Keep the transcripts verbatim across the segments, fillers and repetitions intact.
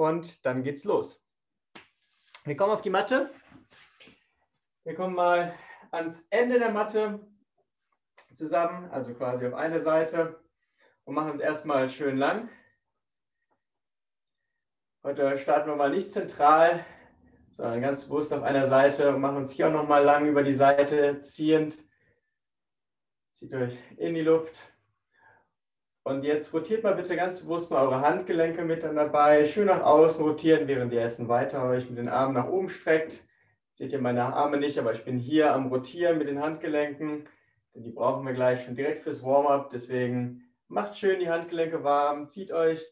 Und dann geht's los. Wir kommen auf die Matte. Wir kommen mal ans Ende der Matte zusammen, also quasi auf eine Seite, und machen uns erstmal schön lang. Heute starten wir mal nicht zentral, sondern ganz bewusst auf einer Seite und machen uns hier auch nochmal lang über die Seite ziehend. Zieht euch in die Luft. Und jetzt rotiert mal bitte ganz bewusst mal eure Handgelenke mit dann dabei. Schön nach außen rotieren, während ihr essen weiter euch mit den Armen nach oben streckt. Seht ihr meine Arme nicht, aber ich bin hier am Rotieren mit den Handgelenken. Denn die brauchen wir gleich schon direkt fürs Warm-up. Deswegen macht schön die Handgelenke warm. Zieht euch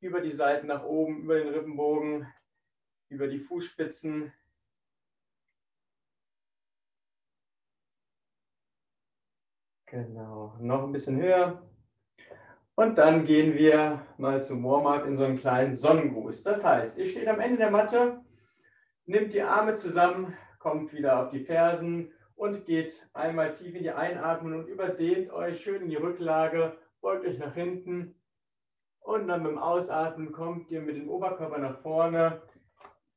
über die Seiten nach oben, über den Rippenbogen, über die Fußspitzen. Genau, noch ein bisschen höher. Und dann gehen wir mal zum Warm-up in so einen kleinen Sonnengruß. Das heißt, ihr steht am Ende der Matte, nehmt die Arme zusammen, kommt wieder auf die Fersen und geht einmal tief in die Einatmung und überdehnt euch schön in die Rücklage, beugt euch nach hinten und dann beim Ausatmen kommt ihr mit dem Oberkörper nach vorne.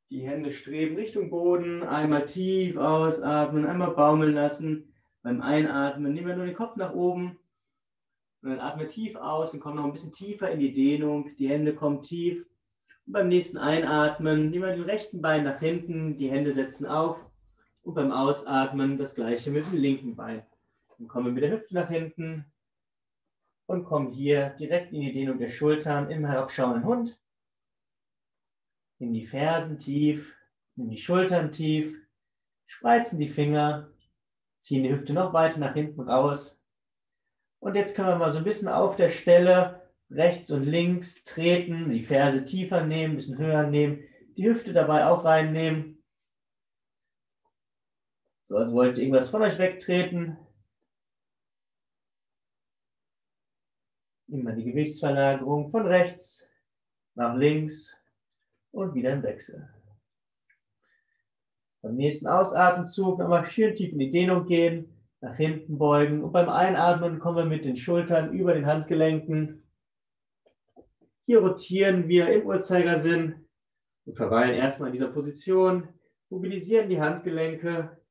Die Hände streben Richtung Boden, einmal tief ausatmen, einmal baumeln lassen. Beim Einatmen nehmen wir nur den Kopf nach oben. Und dann atme tief aus und komm noch ein bisschen tiefer in die Dehnung. Die Hände kommen tief. Und beim nächsten Einatmen nehmen wir den rechten Bein nach hinten, die Hände setzen auf. Und beim Ausatmen das gleiche mit dem linken Bein. Dann kommen wir mit der Hüfte nach hinten und kommen hier direkt in die Dehnung der Schultern im herabschauenden Hund. Nimm die Fersen tief, nimm die Schultern tief, spreizen die Finger, ziehen die Hüfte noch weiter nach hinten raus. Und jetzt können wir mal so ein bisschen auf der Stelle rechts und links treten, die Ferse tiefer nehmen, ein bisschen höher nehmen, die Hüfte dabei auch reinnehmen. So, als wollt ihr irgendwas von euch wegtreten. Immer die Gewichtsverlagerung von rechts nach links und wieder im Wechsel. Beim nächsten Ausatemzug nochmal schön tief in die Dehnung gehen. Nach hinten beugen und beim Einatmen kommen wir mit den Schultern über den Handgelenken. Hier rotieren wir im Uhrzeigersinn und verweilen erstmal in dieser Position, mobilisieren die Handgelenke.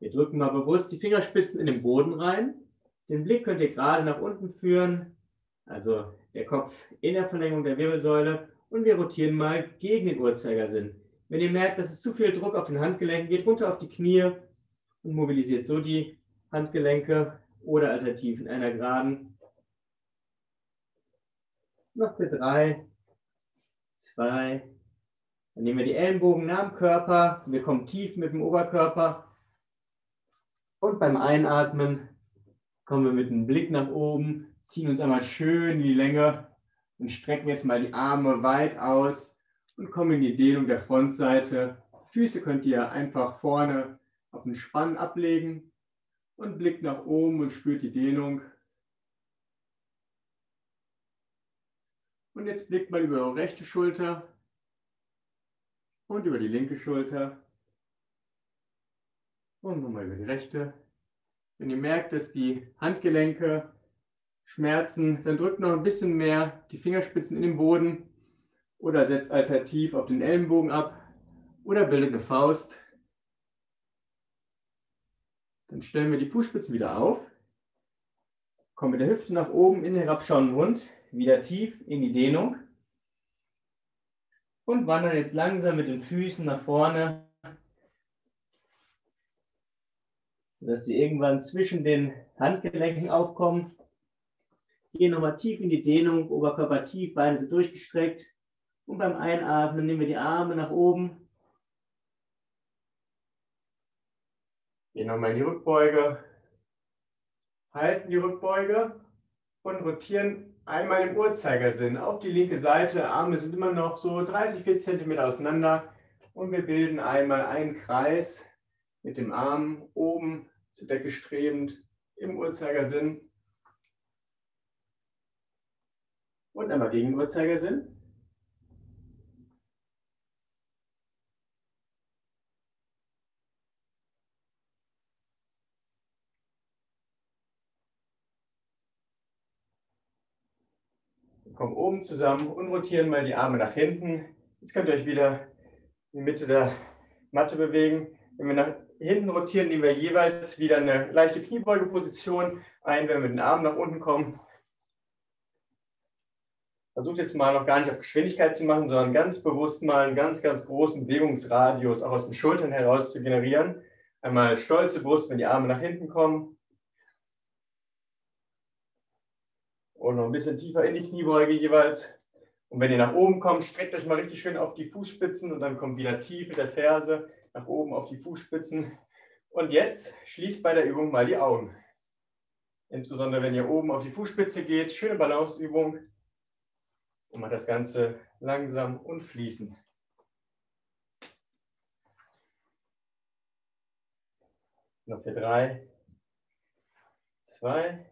Wir drücken mal bewusst die Fingerspitzen in den Boden rein. Den Blick könnt ihr gerade nach unten führen, also der Kopf in der Verlängerung der Wirbelsäule und wir rotieren mal gegen den Uhrzeigersinn. Wenn ihr merkt, dass es zu viel Druck auf den Handgelenken geht, runter auf die Knie und mobilisiert so die Handgelenke oder alternativ in einer Geraden. Noch für drei, zwei. Dann nehmen wir die Ellenbogen nah am Körper. Wir kommen tief mit dem Oberkörper. Und beim Einatmen kommen wir mit dem Blick nach oben, ziehen uns einmal schön in die Länge und strecken jetzt mal die Arme weit aus. Und kommen in die Dehnung der Frontseite. Füße könnt ihr einfach vorne auf den Spann ablegen und blickt nach oben und spürt die Dehnung. Und jetzt blickt mal über eure rechte Schulter und über die linke Schulter und nochmal über die rechte. Wenn ihr merkt, dass die Handgelenke schmerzen, dann drückt noch ein bisschen mehr die Fingerspitzen in den Boden. Oder setzt alternativ auf den Ellenbogen ab oder bildet eine Faust. Dann stellen wir die Fußspitzen wieder auf, kommen mit der Hüfte nach oben in den herabschauenden Hund, wieder tief in die Dehnung und wandern jetzt langsam mit den Füßen nach vorne, sodass sie irgendwann zwischen den Handgelenken aufkommen. Gehen nochmal tief in die Dehnung, Oberkörper tief, Beine sind durchgestreckt. Und beim Einatmen nehmen wir die Arme nach oben. Gehen nochmal in die Rückbeuge. Halten die Rückbeuge und rotieren einmal im Uhrzeigersinn auf die linke Seite. Arme sind immer noch so dreißig, vierzig Zentimeter auseinander. Und wir bilden einmal einen Kreis mit dem Arm oben zur Decke strebend im Uhrzeigersinn. Und einmal gegen den Uhrzeigersinn. kommen oben zusammen und rotieren mal die Arme nach hinten. Jetzt könnt ihr euch wieder in die Mitte der Matte bewegen. Wenn wir nach hinten rotieren, nehmen wir jeweils wieder eine leichte Kniebeugeposition ein, wenn wir mit den Armen nach unten kommen. Versucht jetzt mal noch gar nicht auf Geschwindigkeit zu machen, sondern ganz bewusst mal einen ganz, ganz großen Bewegungsradius auch aus den Schultern heraus zu generieren. Einmal stolze Brust, wenn die Arme nach hinten kommen. Und noch ein bisschen tiefer in die Kniebeuge jeweils. Und wenn ihr nach oben kommt, streckt euch mal richtig schön auf die Fußspitzen und dann kommt wieder tief mit der Ferse nach oben auf die Fußspitzen. Und jetzt schließt bei der Übung mal die Augen. Insbesondere wenn ihr oben auf die Fußspitze geht, schöne Balanceübung. Und macht das Ganze langsam und fließend. Noch für drei, zwei,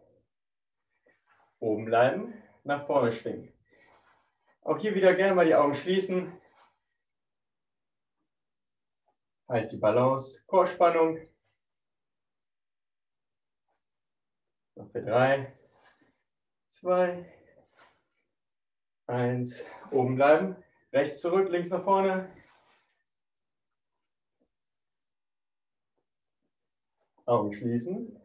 oben bleiben, nach vorne schwingen. Auch hier wieder gerne mal die Augen schließen. Halt die Balance, Chorspannung. Noch für drei, zwei, eins, oben bleiben, rechts zurück, links nach vorne. Augen schließen.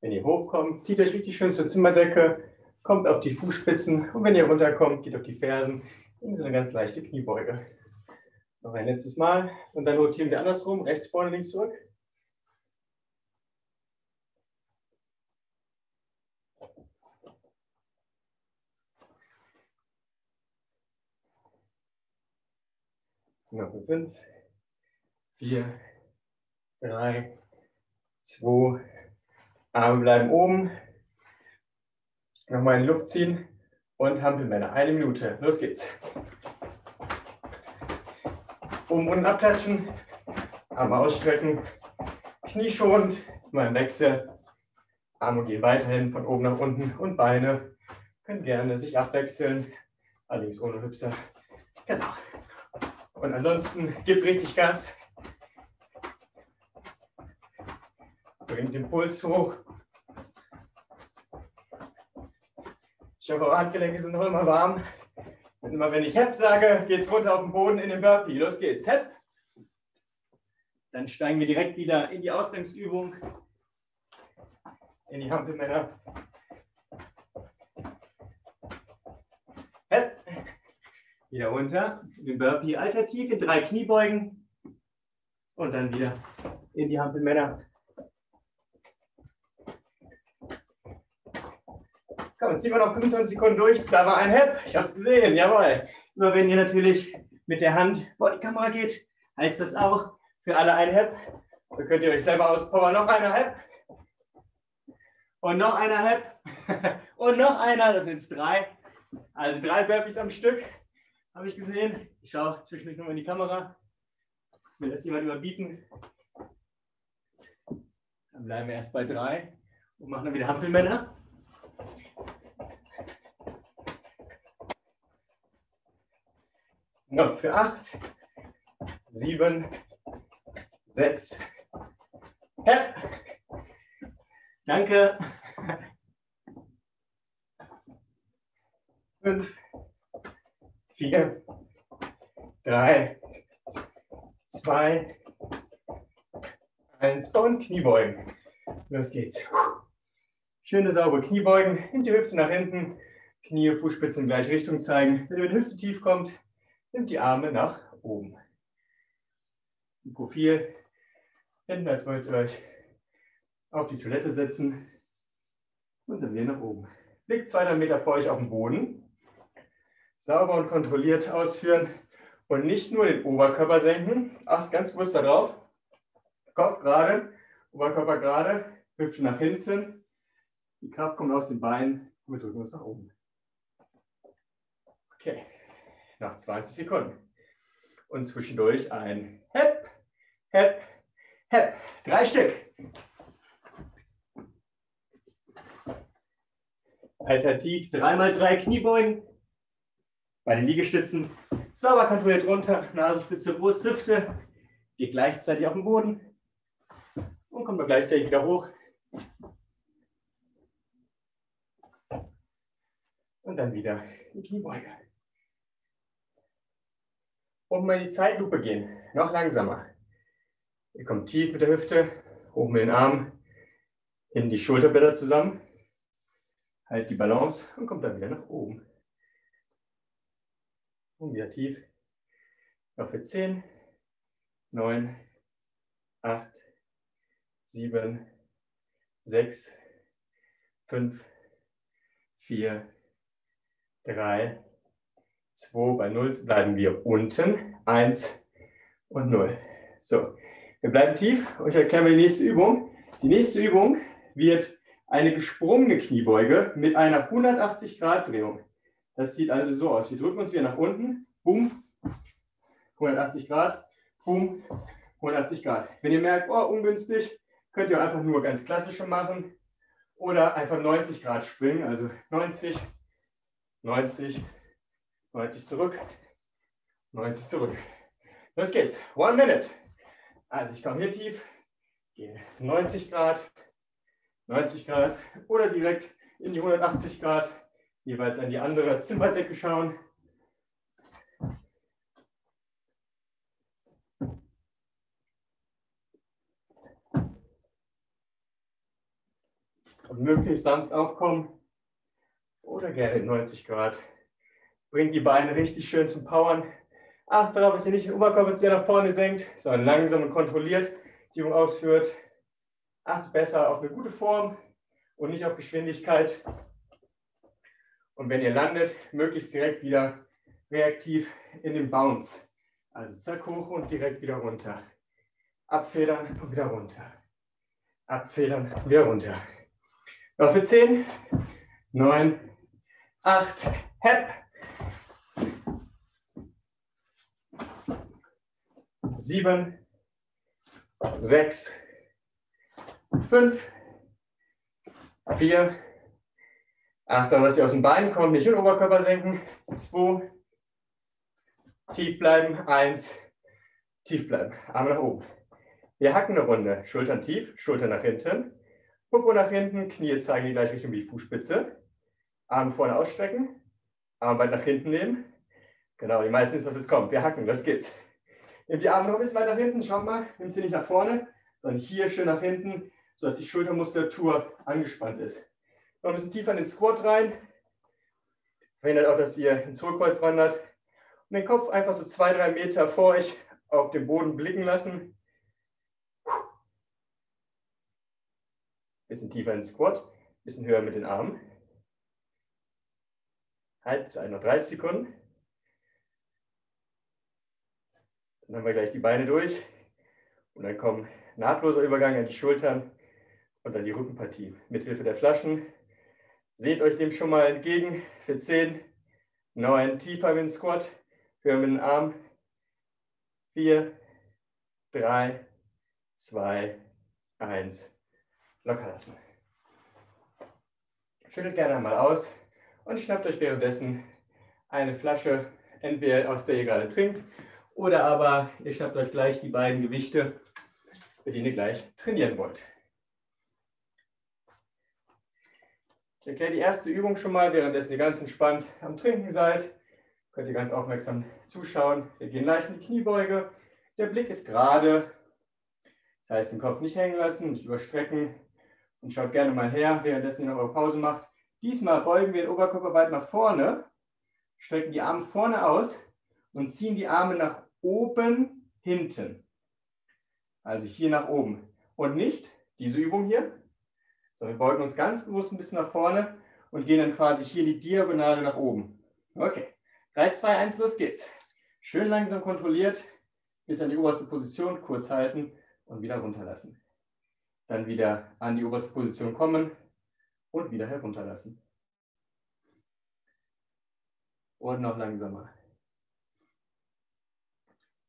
Wenn ihr hochkommt, zieht euch richtig schön zur Zimmerdecke, kommt auf die Fußspitzen und wenn ihr runterkommt, geht auf die Fersen in so eine ganz leichte Kniebeuge. Noch ein letztes Mal und dann rotieren wir andersrum, rechts vorne, links zurück. Noch fünf, vier, drei, zwei, Arme bleiben oben. Nochmal in die Luft ziehen und Hampelmänner. Eine Minute. Los geht's. Oben, unten abklatschen, Arme ausstrecken, knieschonend, mal im Wechsel. Arme gehen weiterhin von oben nach unten und Beine können gerne sich abwechseln, allerdings ohne Hüpser. Genau. Und ansonsten gebt richtig Gas. Bringt den Puls hoch. Ich hoffe, eure Handgelenke sind noch immer warm. Und immer wenn ich Hep sage, geht's runter auf den Boden in den Burpee. Los geht's. Hep. Dann steigen wir direkt wieder in die Ausgangsübung. In die Hampelmänner. Hep. Wieder runter, in den Burpee alternativ in drei Kniebeugen und dann wieder in die Hampelmänner. Komm, ziehen wir noch fünfundzwanzig Sekunden durch. Da war ein Hep, ich habe es gesehen, jawohl. Immer wenn ihr natürlich mit der Hand vor die Kamera geht, heißt das auch für alle ein Hep. So könnt ihr euch selber auspowern. Noch einer Hep und noch einer Hep und noch einer, das sind jetzt drei. Also drei Burpees am Stück. Habe ich gesehen. Ich schaue zwischendurch nochmal in die Kamera. Will das jemand überbieten? Dann bleiben wir erst bei drei und machen dann wieder Hampelmänner. Noch für acht, sieben, sechs. Hep. Danke. fünf. Vier, drei, zwei, eins und Kniebeugen. Los geht's. Schöne, saubere Kniebeugen. Nehmt die Hüfte nach hinten. Knie, Fußspitzen in gleiche Richtung zeigen. Wenn ihr mit der Hüfte tief kommt, nimmt die Arme nach oben. Im Profil. Hinten, als wollt ihr euch auf die Toilette setzen. Und dann wieder nach oben. Blickt zwei, drei Meter vor euch auf den Boden. Sauber und kontrolliert ausführen und nicht nur den Oberkörper senken. Acht ganz bewusst darauf. Kopf gerade, Oberkörper gerade, Hüfte nach hinten. Die Kraft kommt aus den Beinen und wir drücken uns nach oben. Okay, nach zwanzig Sekunden. Und zwischendurch ein Hep, Hep, Hep. Drei Stück. Alternativ dreimal drei Kniebeugen. Bei den Liegestützen sauber kontrolliert runter, Nasenspitze, Brust, Hüfte, geht gleichzeitig auf den Boden und kommt dann gleichzeitig wieder hoch. Und dann wieder die Kniebeuge. Und mal in die Zeitlupe gehen. Noch langsamer. Ihr kommt tief mit der Hüfte, hoch mit den Armen, hinten die Schulterblätter zusammen. Halt die Balance und kommt dann wieder nach oben. Und wieder tief. Noch für zehn, neun, acht, sieben, sechs, fünf, vier, drei, zwei, bei null bleiben wir unten, eins und null. So, wir bleiben tief und ich erkläre mir die nächste Übung. Die nächste Übung wird eine gesprungene Kniebeuge mit einer hundertachtzig Grad Drehung. Das sieht also so aus. Wir drücken uns wieder nach unten, boom, hundertachtzig Grad, boom, hundertachtzig Grad. Wenn ihr merkt, oh, ungünstig, könnt ihr einfach nur ganz klassische machen oder einfach neunzig Grad springen, also neunzig, neunzig, neunzig zurück, neunzig zurück. Los geht's, one minute. Also ich komme hier tief, gehe neunzig Grad, neunzig Grad oder direkt in die hundertachtzig Grad, jeweils an die andere Zimmerdecke schauen. Und möglichst sanft aufkommen oder gerne neunzig Grad. Bringt die Beine richtig schön zum Powern. Achtet darauf, dass ihr nicht den Oberkörper zu sehr nach vorne senkt, sondern langsam und kontrolliert die Übung ausführt. Achtet besser auf eine gute Form und nicht auf Geschwindigkeit. Und wenn ihr landet, möglichst direkt wieder reaktiv in den Bounce. Also zack hoch und direkt wieder runter. Abfedern und wieder runter. Abfedern und wieder runter. Noch für zehn, neun, acht, Hep, sieben, sechs, fünf, vier, acht, dass ihr aus den Beinen kommt, nicht den Oberkörper senken, zwei, tief bleiben, eins, tief bleiben, Arme nach oben. Wir hacken eine Runde, Schultern tief, Schultern nach hinten. Popo nach hinten, Knie zeigen die gleiche Richtung wie die Fußspitze. Arme vorne ausstrecken, Arme weit nach hinten nehmen. Genau, die meisten wissen, was jetzt kommt. Wir hacken, los geht's. Nehmt die Arme noch ein bisschen weit nach hinten, schaut mal, nehmt sie nicht nach vorne, sondern hier schön nach hinten, sodass die Schultermuskulatur angespannt ist. Noch ein bisschen tiefer in den Squat rein. Verhindert auch, dass ihr ins Hohlkreuz wandert. Und den Kopf einfach so zwei, drei Meter vor euch auf den Boden blicken lassen. Bisschen tiefer in den Squat, bisschen höher mit den Armen. Halt, es noch dreißig Sekunden. Dann haben wir gleich die Beine durch. Und dann kommt nahtloser Übergang an die Schultern und an die Rückenpartie. Mithilfe der Flaschen. Seht euch dem schon mal entgegen. Für zehn, neun, tiefer mit dem Squat, höher mit den Armen. vier, drei, zwei, eins. Locker lassen. Schüttelt gerne einmal aus und schnappt euch währenddessen eine Flasche, entweder aus der ihr gerade trinkt, oder aber ihr schnappt euch gleich die beiden Gewichte, mit denen ihr gleich trainieren wollt. Ich erkläre die erste Übung schon mal, währenddessen ihr ganz entspannt am Trinken seid. Könnt ihr ganz aufmerksam zuschauen. Wir gehen leicht in die Kniebeuge. Der Blick ist gerade. Das heißt, den Kopf nicht hängen lassen, nicht überstrecken. Und schaut gerne mal her, währenddessen ihr noch eure Pause macht. Diesmal beugen wir den Oberkörper weit nach vorne, strecken die Arme vorne aus und ziehen die Arme nach oben hinten. Also hier nach oben. Und nicht diese Übung hier, sondern wir beugen uns ganz bewusst ein bisschen nach vorne und gehen dann quasi hier in die Diagonale nach oben. Okay, drei, zwei, eins, los geht's. Schön langsam kontrolliert, bis an die oberste Position, kurz halten und wieder runterlassen. Dann wieder an die oberste Position kommen und wieder herunterlassen. Und noch langsamer.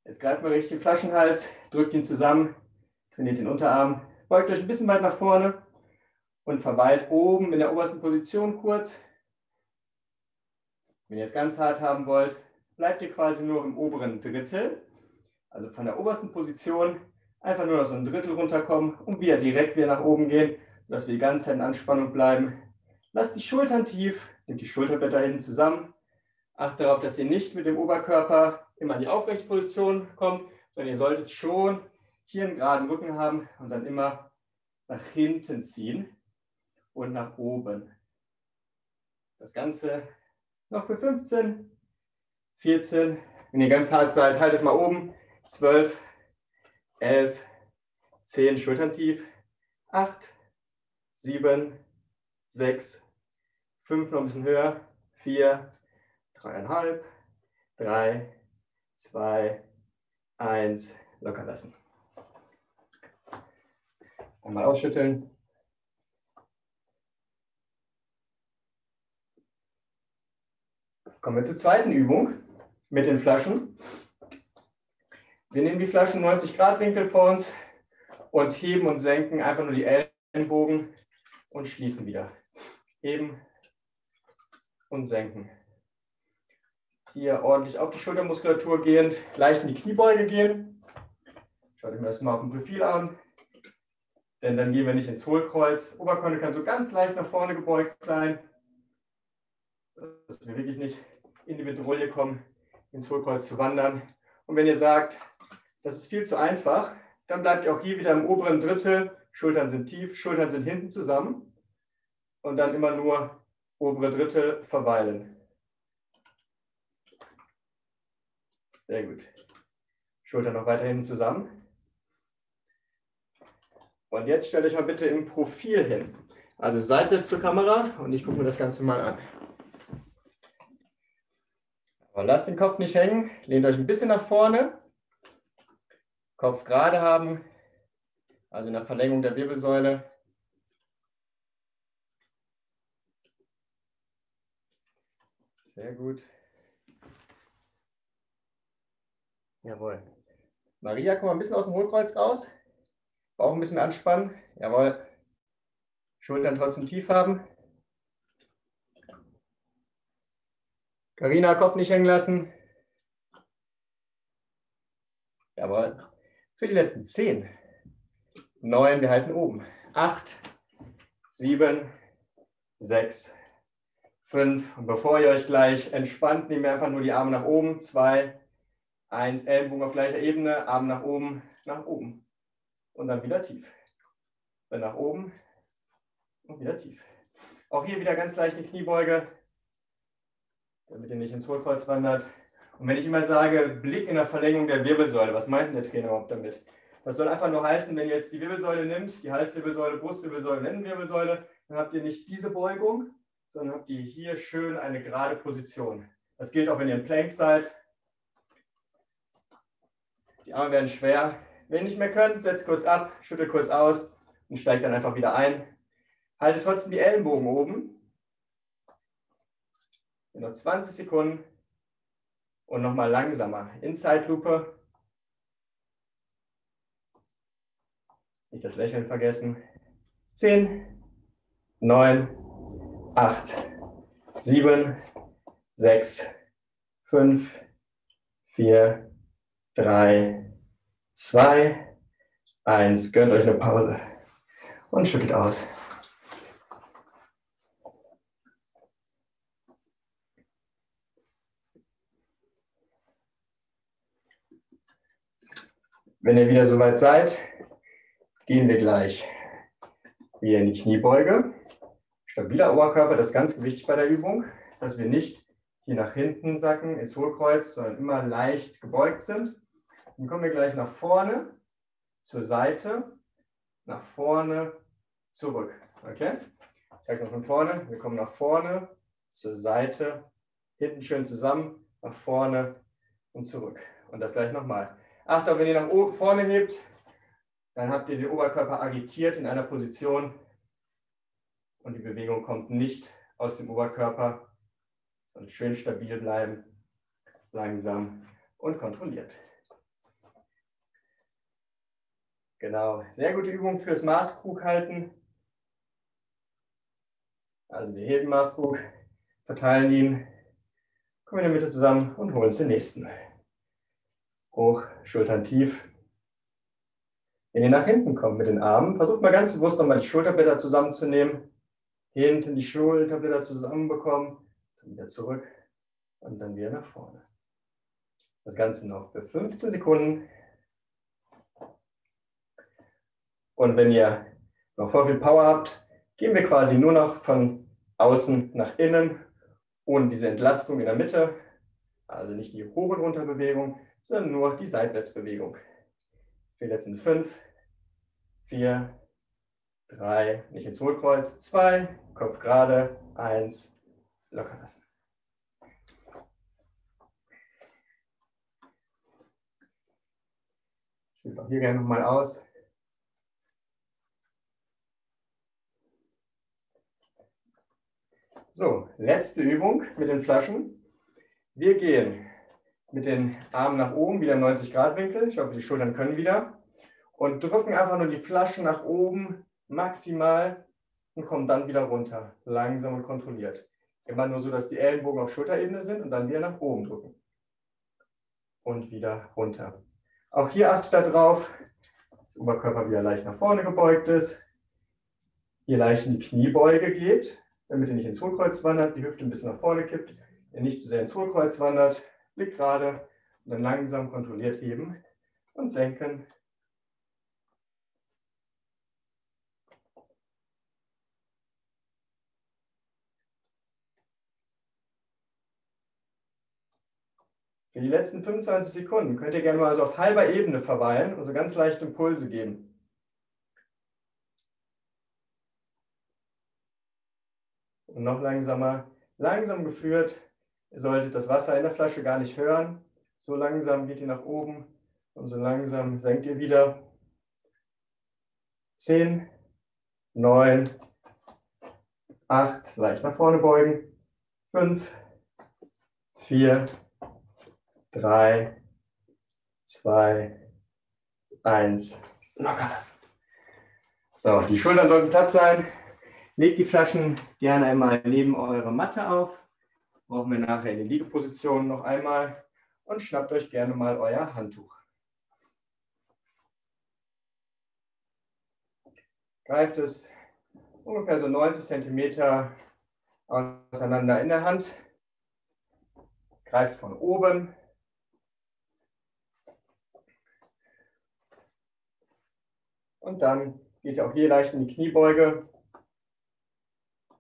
Jetzt greift mal richtig den Flaschenhals, drückt ihn zusammen, trainiert den Unterarm, beugt euch ein bisschen weit nach vorne und verweilt oben in der obersten Position kurz. Wenn ihr es ganz hart haben wollt, bleibt ihr quasi nur im oberen Drittel, also von der obersten Position. Einfach nur noch so ein Drittel runterkommen und wieder direkt wieder nach oben gehen, sodass wir die ganze Zeit in Anspannung bleiben. Lasst die Schultern tief, Nehmt die Schulterblätter hinten zusammen. Achtet darauf, dass ihr nicht mit dem Oberkörper immer in die aufrechte Position kommt, sondern ihr solltet schon hier einen geraden Rücken haben und dann immer nach hinten ziehen und nach oben. Das Ganze noch für fünfzehn, vierzehn. Wenn ihr ganz hart seid, haltet mal oben. zwölf, elf, zehn, Schultern tief. acht, sieben, sechs, fünf, noch ein bisschen höher. vier, dreieinhalb, drei, zwei, eins, locker lassen. Einmal ausschütteln. Kommen wir zur zweiten Übung mit den Flaschen. Wir nehmen die Flaschen neunzig Grad Winkel vor uns und heben und senken einfach nur die Ellenbogen und schließen wieder. Heben und senken. Hier ordentlich auf die Schultermuskulatur gehend, leicht in die Kniebeuge gehen. Schaut euch das mal auf dem Profil an, denn dann gehen wir nicht ins Hohlkreuz. Oberkörper kann so ganz leicht nach vorne gebeugt sein, dass wir wirklich nicht in die Bedrohung kommen, ins Hohlkreuz zu wandern. Und wenn ihr sagt, das ist viel zu einfach, dann bleibt ihr auch hier wieder im oberen Drittel. Schultern sind tief, Schultern sind hinten zusammen und dann immer nur obere Drittel verweilen. Sehr gut. Schultern noch weiter hinten zusammen. Und jetzt stellt euch mal bitte im Profil hin. Also seitwärts zur Kamera und ich gucke mir das Ganze mal an. Aber lasst den Kopf nicht hängen, lehnt euch ein bisschen nach vorne. Kopf gerade haben, also in der Verlängerung der Wirbelsäule. Sehr gut. Jawohl. Maria, komm mal ein bisschen aus dem Hohlkreuz raus. Bauch ein bisschen mehr anspannen. Jawohl. Schultern trotzdem tief haben. Carina, Kopf nicht hängen lassen. Jawohl. Für die letzten zehn. neun, wir halten oben. acht, sieben, sechs, fünf. Und bevor ihr euch gleich entspannt, nehmt ihr einfach nur die Arme nach oben. zwei, eins, Ellenbogen auf gleicher Ebene, Arm nach oben, nach oben. Und dann wieder tief. Dann nach oben und wieder tief. Auch hier wieder ganz leicht eine Kniebeuge, damit ihr nicht ins Hohlkreuz wandert. Und wenn ich immer sage, Blick in der Verlängerung der Wirbelsäule, was meint denn der Trainer überhaupt damit? Das soll einfach nur heißen, wenn ihr jetzt die Wirbelsäule nimmt, die Halswirbelsäule, Brustwirbelsäule, Lendenwirbelsäule, dann habt ihr nicht diese Beugung, sondern habt ihr hier schön eine gerade Position. Das gilt auch, wenn ihr im Plank seid. Die Arme werden schwer. Wenn ihr nicht mehr könnt, setzt kurz ab, schüttelt kurz aus und steigt dann einfach wieder ein. Haltet trotzdem die Ellenbogen oben. Nur zwanzig Sekunden und nochmal langsamer. In Zeitlupe. Nicht das Lächeln vergessen. zehn, neun, acht, sieben, sechs, fünf, vier, drei, zwei, eins. Gönnt euch eine Pause und schüttelt aus. Wenn ihr wieder soweit seid, gehen wir gleich wieder in die Kniebeuge. Stabiler Oberkörper, das ist ganz wichtig bei der Übung, dass wir nicht hier nach hinten sacken ins Hohlkreuz, sondern immer leicht gebeugt sind. Dann kommen wir gleich nach vorne, zur Seite, nach vorne, zurück. Okay? Ich zeige es noch von vorne. Wir kommen nach vorne, zur Seite, hinten schön zusammen, nach vorne und zurück. Und das gleich nochmal. Achtet auf, wenn ihr nach oben vorne hebt, dann habt ihr den Oberkörper agitiert in einer Position und die Bewegung kommt nicht aus dem Oberkörper, sondern schön stabil bleiben, langsam und kontrolliert. Genau, sehr gute Übung fürs Maßkrug halten. Also wir heben Maßkrug, verteilen ihn, kommen in der Mitte zusammen und holen uns den nächsten. Hoch, Schultern tief. Wenn ihr nach hinten kommt mit den Armen, versucht mal ganz bewusst nochmal die Schulterblätter zusammenzunehmen. hinten die Schulter wieder zusammenbekommen, dann wieder zurück und dann wieder nach vorne. Das Ganze noch für fünfzehn Sekunden. Und wenn ihr noch voll viel Power habt, gehen wir quasi nur noch von außen nach innen, ohne diese Entlastung in der Mitte. Also nicht die Hoch- und Runterbewegung, sondern nur die Seitwärtsbewegung. Für die letzten fünf, vier, drei, nicht ins Hohlkreuz, zwei, Kopf gerade, eins, locker lassen. Ich spiele auch hier gerne nochmal aus. So, letzte Übung mit den Flaschen. Wir gehen mit den Armen nach oben, wieder im neunzig Grad Winkel. Ich hoffe, die Schultern können wieder. Und drücken einfach nur die Flaschen nach oben, maximal, und kommen dann wieder runter. Langsam und kontrolliert. Immer nur so, dass die Ellenbogen auf Schulterebene sind und dann wieder nach oben drücken. Und wieder runter. Auch hier achtet darauf, dass der Oberkörper wieder leicht nach vorne gebeugt ist. Hier leicht in die Kniebeuge geht, damit ihr nicht ins Hohlkreuz wandert, die Hüfte ein bisschen nach vorne kippt, ihr nicht zu sehr ins Hohlkreuz wandert, Blick gerade und dann langsam kontrolliert heben und senken. Für die letzten fünfundzwanzig Sekunden könnt ihr gerne mal so auf halber Ebene verweilen und so ganz leicht Impulse geben. Und noch langsamer, langsam geführt. Ihr solltet das Wasser in der Flasche gar nicht hören. So langsam geht ihr nach oben und so langsam senkt ihr wieder. zehn, neun, acht, leicht nach vorne beugen. fünf, vier, drei, zwei, eins, locker lassen. So, die Schultern sollten platt sein. Legt die Flaschen gerne einmal neben eure Matte auf. Brauchen wir nachher in die Liegeposition noch einmal. Und schnappt euch gerne mal euer Handtuch. Greift es ungefähr so neunzig Zentimeter auseinander in der Hand. Greift von oben. Und dann geht ihr auch hier leicht in die Kniebeuge.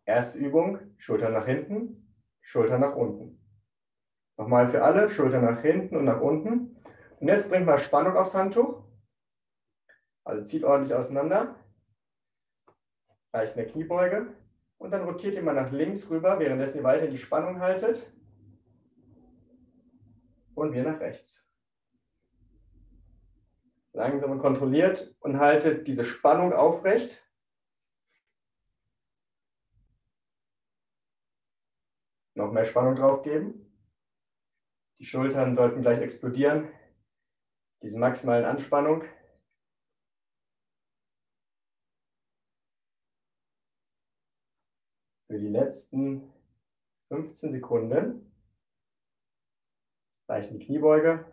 Erste Übung, Schultern nach hinten, Schultern nach unten. Nochmal für alle, Schultern nach hinten und nach unten. Und jetzt bringt mal Spannung aufs Handtuch. Also zieht ordentlich auseinander. Leicht eine Kniebeuge. Und dann rotiert ihr mal nach links rüber, währenddessen ihr weiter die Spannung haltet. Und wir nach rechts. Langsam und kontrolliert und haltet diese Spannung aufrecht. Noch mehr Spannung drauf geben. Die Schultern sollten gleich explodieren. Diese maximalen Anspannung. Für die letzten fünfzehn Sekunden. Leicht in die Kniebeuge.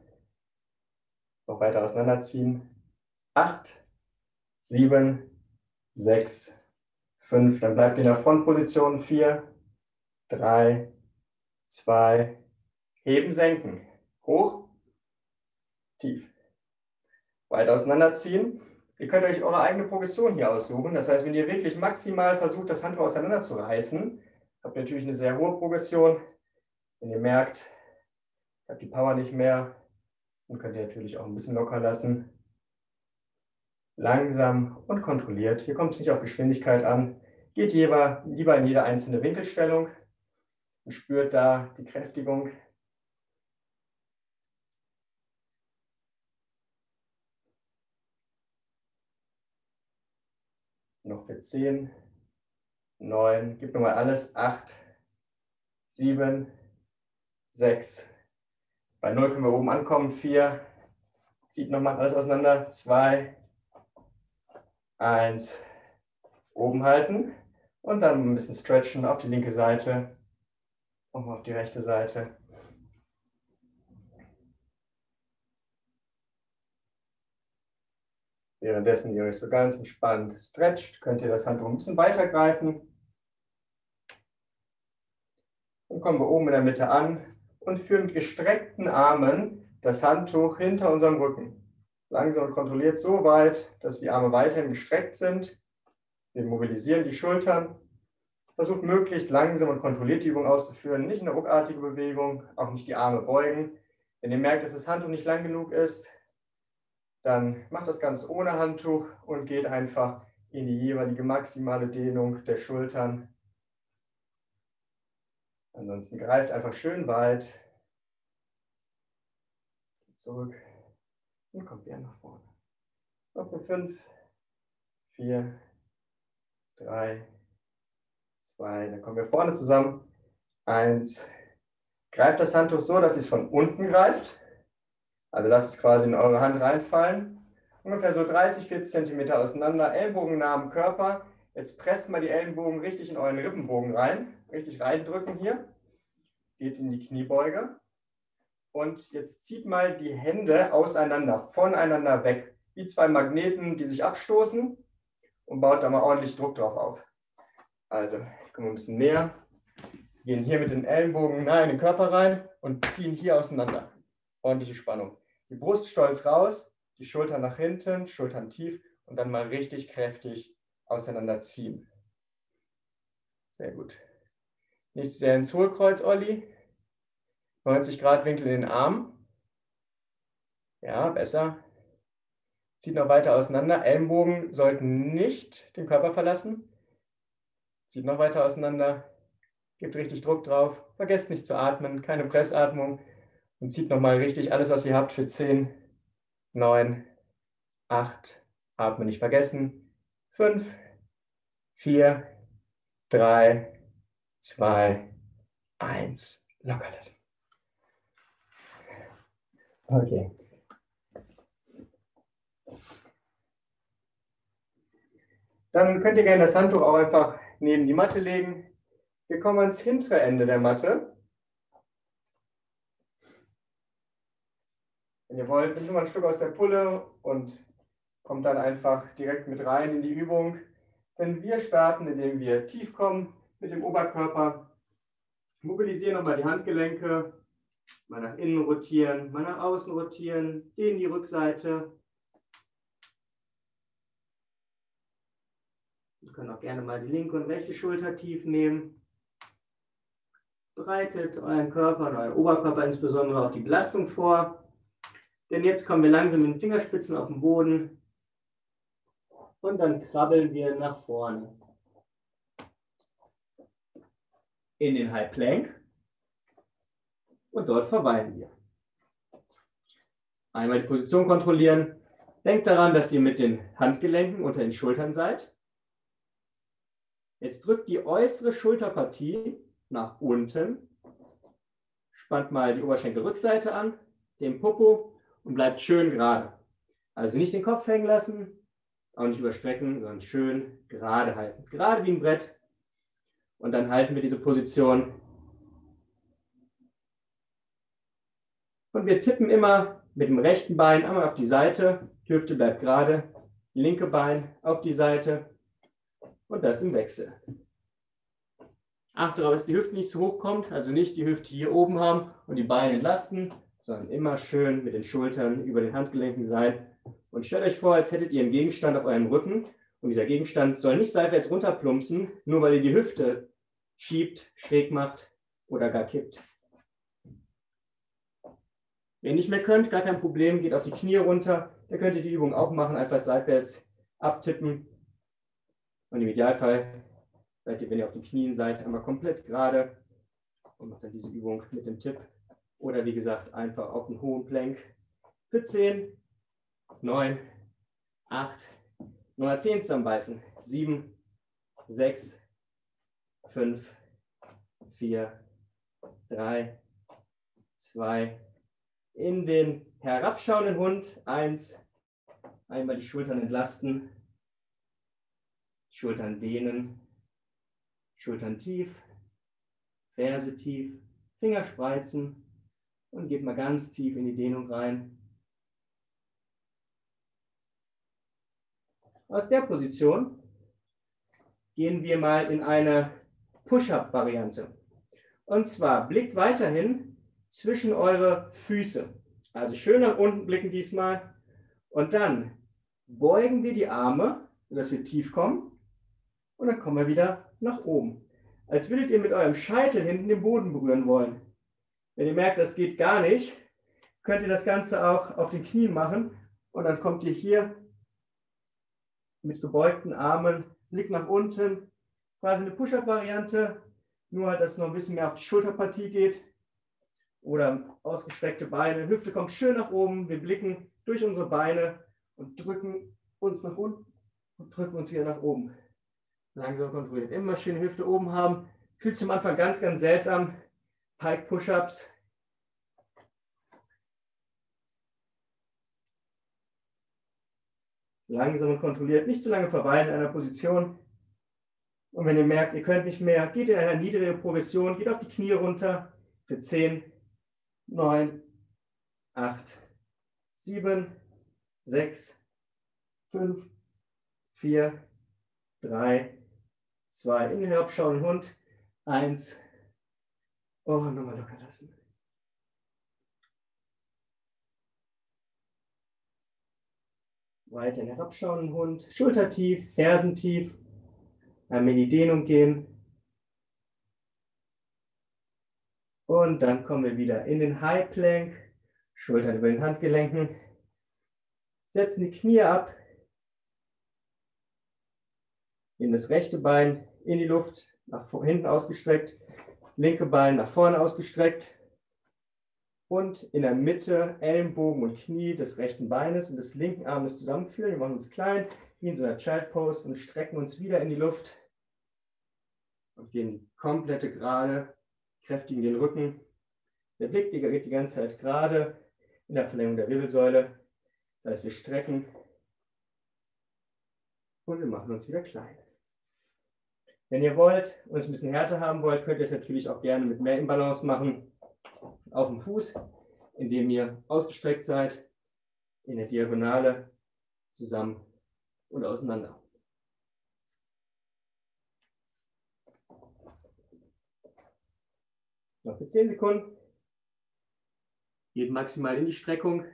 Noch weiter auseinanderziehen. acht, sieben, sechs, fünf. Dann bleibt ihr in der Frontposition. vier, drei, zwei, heben, senken, hoch, tief, weit auseinanderziehen. Ihr könnt euch eure eigene Progression hier aussuchen. Das heißt, wenn ihr wirklich maximal versucht, das Handtuch auseinanderzureißen, habt ihr natürlich eine sehr hohe Progression. Wenn ihr merkt, ihr habt die Power nicht mehr, dann könnt ihr natürlich auch ein bisschen locker lassen. Langsam und kontrolliert. Hier kommt es nicht auf Geschwindigkeit an. Geht lieber, lieber in jede einzelne Winkelstellung. Und spürt da die Kräftigung. Noch für zehn, neun, gib nochmal alles, acht, sieben, sechs. Bei null können wir oben ankommen, vier, zieht nochmal alles auseinander, zwei, eins, oben halten und dann ein bisschen stretchen auf die linke Seite. Und auf die rechte Seite. Währenddessen ihr euch so ganz entspannt stretcht, könnt ihr das Handtuch ein bisschen weiter greifen Dann kommen wir oben in der Mitte an und führen mit gestreckten Armen das Handtuch hinter unserem Rücken. Langsam und kontrolliert so weit, dass die Arme weiterhin gestreckt sind. Wir mobilisieren die Schultern. Versucht möglichst langsam und kontrolliert die Übung auszuführen. Nicht eine ruckartige Bewegung, auch nicht die Arme beugen. Wenn ihr merkt, dass das Handtuch nicht lang genug ist, dann macht das Ganze ohne Handtuch und geht einfach in die jeweilige maximale Dehnung der Schultern. Ansonsten greift einfach schön weit, geht zurück und kommt wieder nach vorne. Noch für fünf, vier, drei, zwei, dann kommen wir vorne zusammen. eins, greift das Handtuch so, dass es von unten greift. Also lasst es quasi in eure Hand reinfallen. Ungefähr so dreißig, vierzig Zentimeter auseinander, Ellenbogen nah am Körper. Jetzt presst mal die Ellenbogen richtig in euren Rippenbogen rein. Richtig reindrücken hier. Geht in die Kniebeuge. Und jetzt zieht mal die Hände auseinander, voneinander weg. Wie zwei Magneten, die sich abstoßen. Und baut da mal ordentlich Druck drauf auf. Also, kommen wir ein bisschen näher. Gehen hier mit den Ellenbogen nah in den Körper rein und ziehen hier auseinander. Ordentliche Spannung. Die Brust stolz raus. Die Schultern nach hinten, Schultern tief und dann mal richtig kräftig auseinanderziehen. Sehr gut. Nicht zu sehr ins Hohlkreuz, Olli. neunzig Grad Winkel in den Arm. Ja, besser. Zieht noch weiter auseinander. Ellenbogen sollten nicht den Körper verlassen. Zieht noch weiter auseinander. Gebt richtig Druck drauf. Vergesst nicht zu atmen, keine Pressatmung. Und zieht nochmal richtig alles, was ihr habt, für zehn, neun, acht, atmen nicht vergessen, fünf, vier, drei, zwei, eins, locker lassen. Okay. Dann könnt ihr gerne das Handtuch auch einfach neben die Matte legen. Wir kommen ans hintere Ende der Matte. Wenn ihr wollt, nimmt nur mal ein Stück aus der Pulle und kommt dann einfach direkt mit rein in die Übung. Denn wir starten, indem wir tief kommen mit dem Oberkörper. Mobilisieren nochmal die Handgelenke, mal nach innen rotieren, mal nach außen rotieren, dehnen die Rückseite. Wir können auch gerne mal die linke und rechte Schulter tief nehmen. Bereitet euren Körper und euren Oberkörper insbesondere auf die Belastung vor. Denn jetzt kommen wir langsam mit den Fingerspitzen auf den Boden und dann krabbeln wir nach vorne in den High Plank und dort verweilen wir. Einmal die Position kontrollieren. Denkt daran, dass ihr mit den Handgelenken unter den Schultern seid. Jetzt drückt die äußere Schulterpartie nach unten, spannt mal die Oberschenkelrückseite an, den Popo. Und bleibt schön gerade. Also nicht den Kopf hängen lassen, auch nicht überstrecken, sondern schön gerade halten. Gerade wie ein Brett. Und dann halten wir diese Position. Und wir tippen immer mit dem rechten Bein einmal auf die Seite. Die Hüfte bleibt gerade. Linke Bein auf die Seite. Und das im Wechsel. Achte darauf, dass die Hüfte nicht zu hoch kommt. Also nicht die Hüfte hier oben haben und die Beine entlasten, sondern immer schön mit den Schultern über den Handgelenken sein. Und stellt euch vor, als hättet ihr einen Gegenstand auf eurem Rücken. Und dieser Gegenstand soll nicht seitwärts runterplumpsen, nur weil ihr die Hüfte schiebt, schräg macht oder gar kippt. Wenn ihr nicht mehr könnt, gar kein Problem, geht auf die Knie runter. Da könnt ihr die Übung auch machen, einfach seitwärts abtippen. Und im Idealfall seid ihr, wenn ihr auf den Knien seid, einmal komplett gerade. Und macht dann diese Übung mit dem Tipp. Oder wie gesagt, einfach auf einen hohen Plank für zehn, neun, acht, nochmal zehn zusammenbeißen. sieben, sechs, fünf, vier, drei, zwei, in den herabschauenden Hund, eins, einmal die Schultern entlasten, Schultern dehnen, Schultern tief, Ferse tief, Finger spreizen. Und geht mal ganz tief in die Dehnung rein. Aus der Position gehen wir mal in eine Push-Up-Variante. Und zwar blickt weiterhin zwischen eure Füße. Also schön nach unten blicken diesmal. Und dann beugen wir die Arme, sodass wir tief kommen. Und dann kommen wir wieder nach oben. Als würdet ihr mit eurem Scheitel hinten den Boden berühren wollen. Wenn ihr merkt, das geht gar nicht, könnt ihr das Ganze auch auf den Knien machen. Und dann kommt ihr hier mit gebeugten Armen, Blick nach unten, quasi eine Push-Up-Variante, nur halt, dass es noch ein bisschen mehr auf die Schulterpartie geht oder ausgestreckte Beine. Hüfte kommt schön nach oben, wir blicken durch unsere Beine und drücken uns nach unten und drücken uns wieder nach oben. Langsam kontrolliert, immer schön Hüfte oben haben. Fühlt sich am Anfang ganz, ganz seltsam. Pike-Push-Ups. Langsam und kontrolliert, nicht zu lange verweilen in einer Position. Und wenn ihr merkt, ihr könnt nicht mehr, geht in eine niedrige Progression, geht auf die Knie runter für zehn, neun, acht, sieben, sechs, fünf, vier, drei, zwei. In den herabschauenden Hund, eins. Und nochmal locker lassen. Weiter in den herabschauenden Hund, schultertief, fersentief, einmal in die Dehnung gehen. Und dann kommen wir wieder in den High Plank, Schultern über den Handgelenken, setzen die Knie ab, nehmen das rechte Bein in die Luft, nach hinten ausgestreckt, linke Bein nach vorne ausgestreckt. Und in der Mitte Ellenbogen und Knie des rechten Beines und des linken Armes zusammenführen. Wir machen uns klein, wie in so einer Child Pose und strecken uns wieder in die Luft. Und gehen komplette Gerade, kräftigen den Rücken. Der Blick geht die ganze Zeit gerade in der Verlängerung der Wirbelsäule. Das heißt, wir strecken und wir machen uns wieder klein. Wenn ihr wollt und es ein bisschen härter haben wollt, könnt ihr es natürlich auch gerne mit mehr Imbalance machen. Auf dem Fuß, indem ihr ausgestreckt seid, in der Diagonale, zusammen und auseinander. Noch für zehn Sekunden. Geht maximal in die Streckung.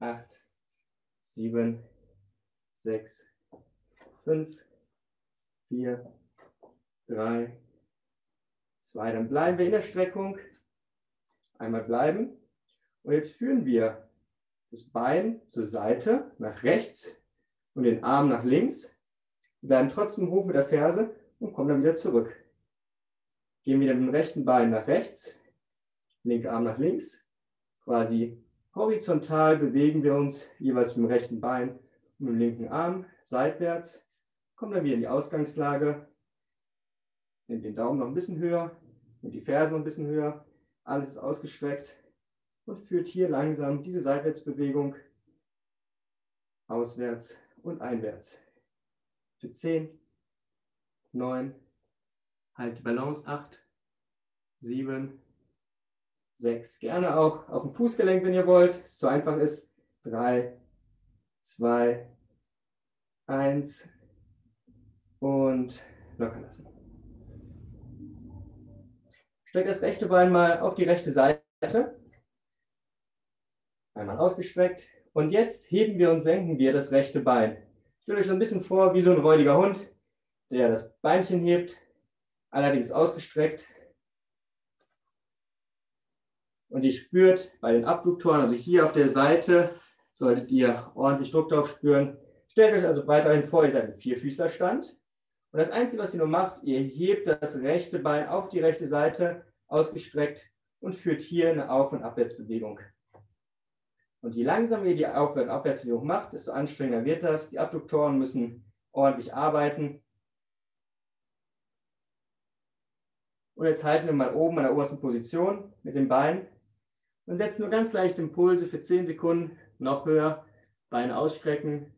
acht, sieben, sechs, fünf, vier, drei, zwei, dann bleiben wir in der Streckung, einmal bleiben und jetzt führen wir das Bein zur Seite, nach rechts und den Arm nach links, wir bleiben trotzdem hoch mit der Ferse und kommen dann wieder zurück. Gehen wieder mit dem rechten Bein nach rechts, linker Arm nach links, quasi horizontal bewegen wir uns jeweils mit dem rechten Bein und dem linken Arm seitwärts, kommen dann wieder in die Ausgangslage. Nehmt den Daumen noch ein bisschen höher, nehmt die Fersen noch ein bisschen höher, alles ist ausgestreckt und führt hier langsam diese Seitwärtsbewegung auswärts und einwärts. Für zehn, neun, halt die Balance, acht, sieben, sechs, gerne auch auf dem Fußgelenk, wenn ihr wollt, es zu einfach ist, drei, zwei, eins und locker lassen. Streckt das rechte Bein mal auf die rechte Seite. Einmal ausgestreckt. Und jetzt heben wir und senken wir das rechte Bein. Stellt euch so ein bisschen vor, wie so ein räudiger Hund, der das Beinchen hebt, allerdings ausgestreckt. Und ihr spürt bei den Abduktoren, also hier auf der Seite, solltet ihr ordentlich Druck drauf spüren. Stellt euch also weiterhin vor, ihr seid im Vierfüßlerstand. Und das Einzige, was ihr nur macht, ihr hebt das rechte Bein auf die rechte Seite, ausgestreckt und führt hier eine Auf- und Abwärtsbewegung. Und je langsamer ihr die Auf- und Abwärtsbewegung macht, desto anstrengender wird das. Die Abduktoren müssen ordentlich arbeiten. Und jetzt halten wir mal oben an der obersten Position mit dem Bein und setzen nur ganz leicht Impulse für zehn Sekunden, noch höher, Beine ausstrecken,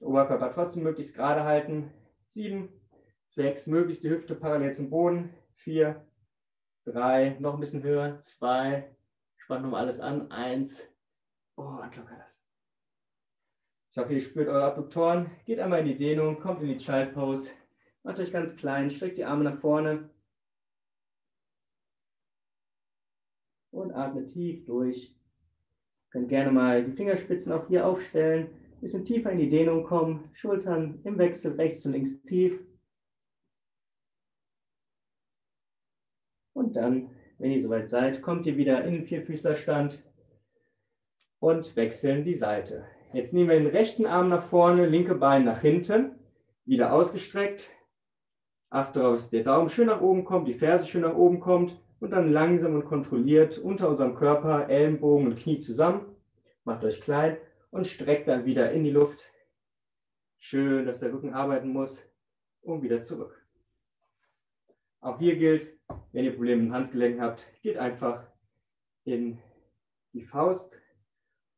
den Oberkörper trotzdem möglichst gerade halten. sieben, sechs, möglichst die Hüfte parallel zum Boden, vier, drei, noch ein bisschen höher, zwei, spannt nochmal alles an, eins und locker lassen. Ich hoffe, ihr spürt eure Abduktoren, geht einmal in die Dehnung, kommt in die Child Pose, macht euch ganz klein, streckt die Arme nach vorne, und atme tief durch. Ihr könnt gerne mal die Fingerspitzen auch hier aufstellen, ein bisschen tiefer in die Dehnung kommen, Schultern im Wechsel rechts und links tief. Und dann, wenn ihr soweit seid, kommt ihr wieder in den Vierfüßlerstand und wechseln die Seite. Jetzt nehmen wir den rechten Arm nach vorne, linke Bein nach hinten, wieder ausgestreckt. Achtet darauf, dass der Daumen schön nach oben kommt, die Ferse schön nach oben kommt und dann langsam und kontrolliert unter unserem Körper Ellenbogen und Knie zusammen. Macht euch klein und streckt dann wieder in die Luft. Schön, dass der Rücken arbeiten muss und wieder zurück. Auch hier gilt, wenn ihr Probleme im Handgelenk habt, geht einfach in die Faust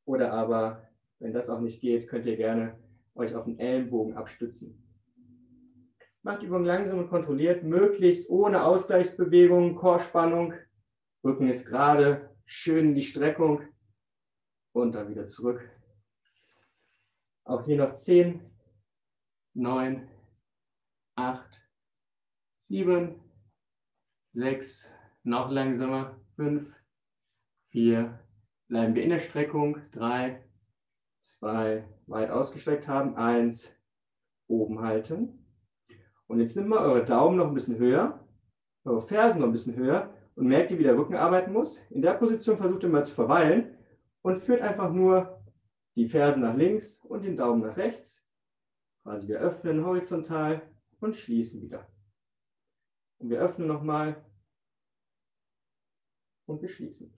oder aber, wenn das auch nicht geht, könnt ihr gerne euch auf den Ellenbogen abstützen. Macht die Übung langsam und kontrolliert, möglichst ohne Ausgleichsbewegungen, Chorspannung. Rücken ist gerade, schön in die Streckung und dann wieder zurück. Auch hier noch zehn, neun, acht, sieben, sechs, noch langsamer, fünf, vier, bleiben wir in der Streckung, drei, zwei, weit ausgestreckt haben, eins, oben halten. Und jetzt nimmt mal eure Daumen noch ein bisschen höher, eure Fersen noch ein bisschen höher und merkt ihr, wie der Rücken arbeiten muss. In der Position versucht ihr mal zu verweilen und führt einfach nur die Fersen nach links und den Daumen nach rechts. Quasi wir öffnen horizontal und schließen wieder. Und wir öffnen nochmal und wir schließen.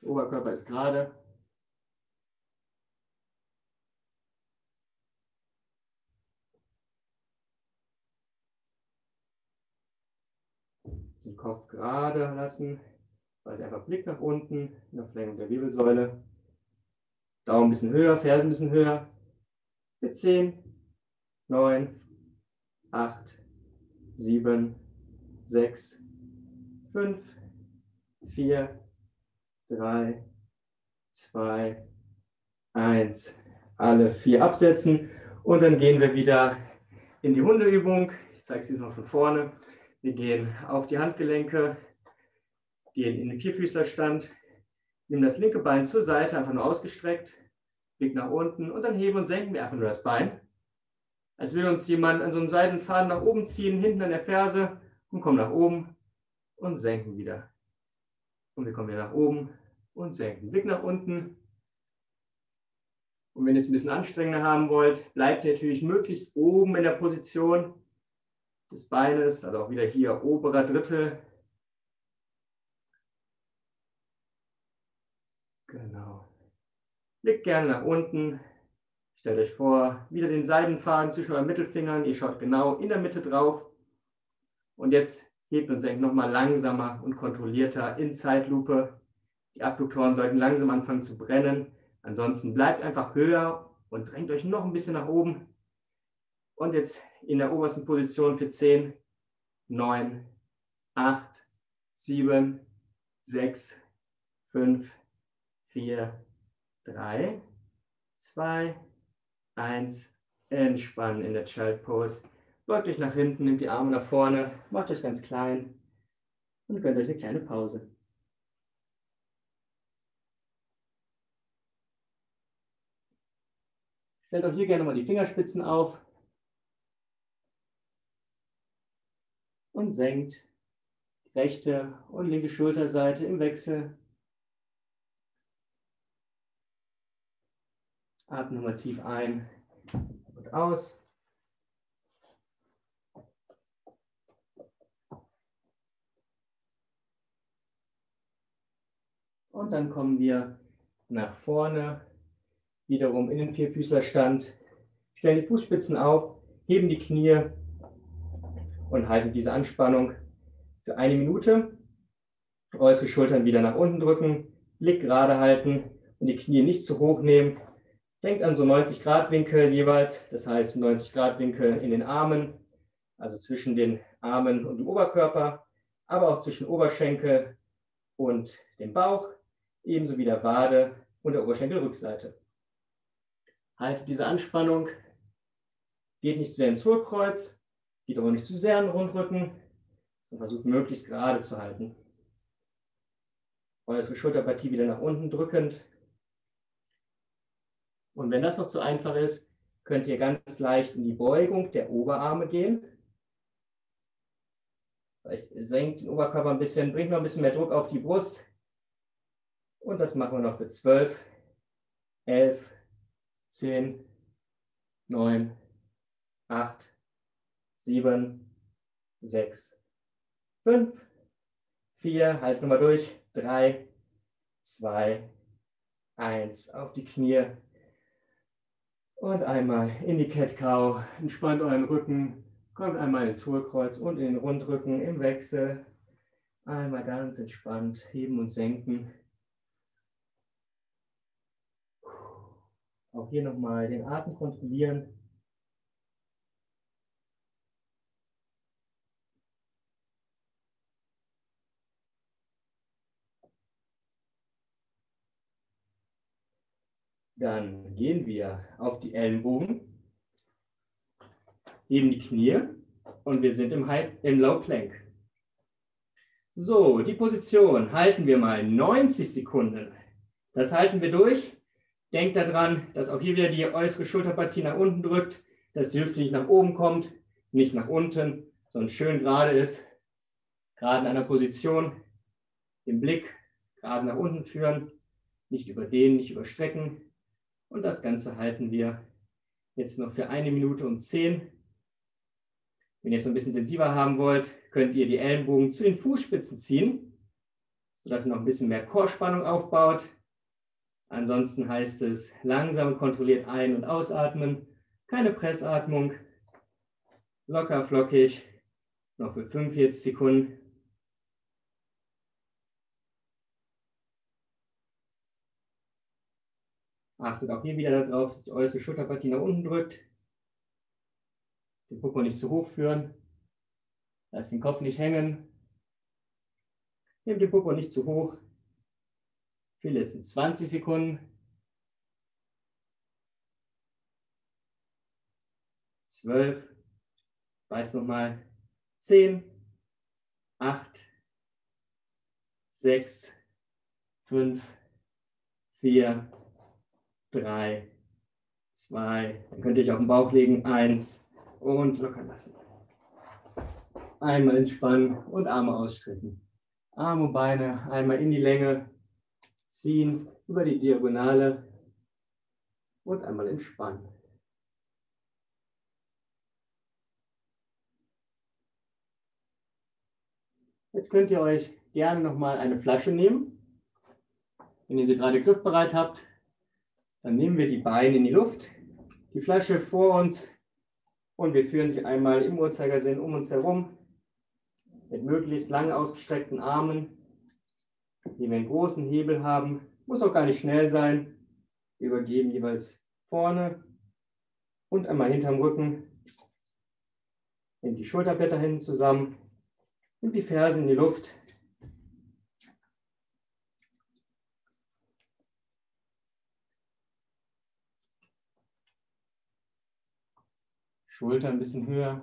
Der Oberkörper ist gerade. Den Kopf gerade lassen. Also einfach Blick nach unten, in der Verlängerung der Wirbelsäule. Daumen ein bisschen höher, Fersen ein bisschen höher. Für zehn, neun, acht, sieben, sechs, fünf, vier, drei, zwei, eins. Alle vier absetzen und dann gehen wir wieder in die Hundeübung. Ich zeige es Ihnen noch von vorne. Wir gehen auf die Handgelenke, gehen in den Vierfüßlerstand, nehmen das linke Bein zur Seite, einfach nur ausgestreckt. Blick nach unten und dann heben und senken wir einfach nur das Bein. Als will uns jemand an so einem Seidenfaden nach oben ziehen, hinten an der Ferse und kommen nach oben und senken wieder. Und wir kommen wieder nach oben und senken. Blick nach unten. Und wenn ihr es ein bisschen anstrengender haben wollt, bleibt ihr natürlich möglichst oben in der Position des Beines, also auch wieder hier oberer Drittel. Genau. Blickt gerne nach unten, stellt euch vor, wieder den Seidenfaden zwischen euren Mittelfingern, ihr schaut genau in der Mitte drauf und jetzt hebt und senkt nochmal langsamer und kontrollierter in Zeitlupe. Die Abduktoren sollten langsam anfangen zu brennen, ansonsten bleibt einfach höher und drängt euch noch ein bisschen nach oben und jetzt in der obersten Position für zehn, neun, acht, sieben, sechs, fünf, vier, drei, zwei, eins, entspannen in der Child Pose. Beugt euch nach hinten, nehmt die Arme nach vorne, macht euch ganz klein und gönnt euch eine kleine Pause. Stellt auch hier gerne mal die Fingerspitzen auf und senkt die rechte und linke Schulterseite im Wechsel. Atmen nochmal tief ein und aus. Und dann kommen wir nach vorne, wiederum in den Vierfüßlerstand. Stellen die Fußspitzen auf, heben die Knie und halten diese Anspannung für eine Minute. Äußere Schultern wieder nach unten drücken, Blick gerade halten und die Knie nicht zu hoch nehmen. Denkt an so neunzig Grad Winkel jeweils, das heißt neunzig Grad Winkel in den Armen, also zwischen den Armen und dem Oberkörper, aber auch zwischen Oberschenkel und dem Bauch, ebenso wie der Wade und der Oberschenkelrückseite. Haltet diese Anspannung, geht nicht zu sehr ins Hohlkreuz, geht aber nicht zu sehr an den Rundrücken und versucht möglichst gerade zu halten. Äußere Schulterpartie wieder nach unten drückend. Und wenn das noch zu einfach ist, könnt ihr ganz leicht in die Beugung der Oberarme gehen. Das heißt, senkt den Oberkörper ein bisschen, bringt noch ein bisschen mehr Druck auf die Brust. Und das machen wir noch für zwölf, elf, zehn, neun, acht, sieben, sechs, fünf, vier, halt nochmal durch, drei, zwei, eins, auf die Knie. Und einmal in die Cat-Cow, entspannt euren Rücken, kommt einmal ins Hohlkreuz und in den Rundrücken im Wechsel. Einmal ganz entspannt heben und senken. Auch hier nochmal den Atem kontrollieren. Dann gehen wir auf die Ellenbogen, heben die Knie und wir sind im, High, im Low Plank. So, die Position halten wir mal neunzig Sekunden. Das halten wir durch. Denkt daran, dass auch hier wieder die äußere Schulterpartie nach unten drückt, dass die Hüfte nicht nach oben kommt, nicht nach unten, sondern schön gerade ist. Gerade in einer Position, den Blick gerade nach unten führen, nicht überdehnen, nicht überstrecken. Und das Ganze halten wir jetzt noch für eine Minute und zehn. Wenn ihr es noch ein bisschen intensiver haben wollt, könnt ihr die Ellenbogen zu den Fußspitzen ziehen, sodass ihr noch ein bisschen mehr Chorspannung aufbaut. Ansonsten heißt es langsam kontrolliert ein- und ausatmen, keine Pressatmung, locker flockig, noch für fünfundvierzig Sekunden. Achtet auch hier wieder darauf, dass die äußere Schulterpartie nach unten drückt. Den Popo nicht zu hoch führen. Lasst den Kopf nicht hängen. Nehmt den Popo nicht zu hoch. Für die letzten zwanzig Sekunden. zwölf. Weiß nochmal. zehn, acht, sechs, fünf, vier, drei, zwei, dann könnt ihr euch auf den Bauch legen, eins und lockern lassen. Einmal entspannen und Arme ausstrecken. Arme und Beine einmal in die Länge, ziehen über die Diagonale und einmal entspannen. Jetzt könnt ihr euch gerne nochmal eine Flasche nehmen. Wenn ihr sie gerade griffbereit habt, dann nehmen wir die Beine in die Luft, die Flasche vor uns und wir führen sie einmal im Uhrzeigersinn um uns herum mit möglichst lang ausgestreckten Armen, die wir einen großen Hebel haben. Muss auch gar nicht schnell sein. Wir übergeben jeweils vorne und einmal hinterm Rücken. Nehmt die Schulterblätter hinten zusammen und die Fersen in die Luft. Schulter ein bisschen höher.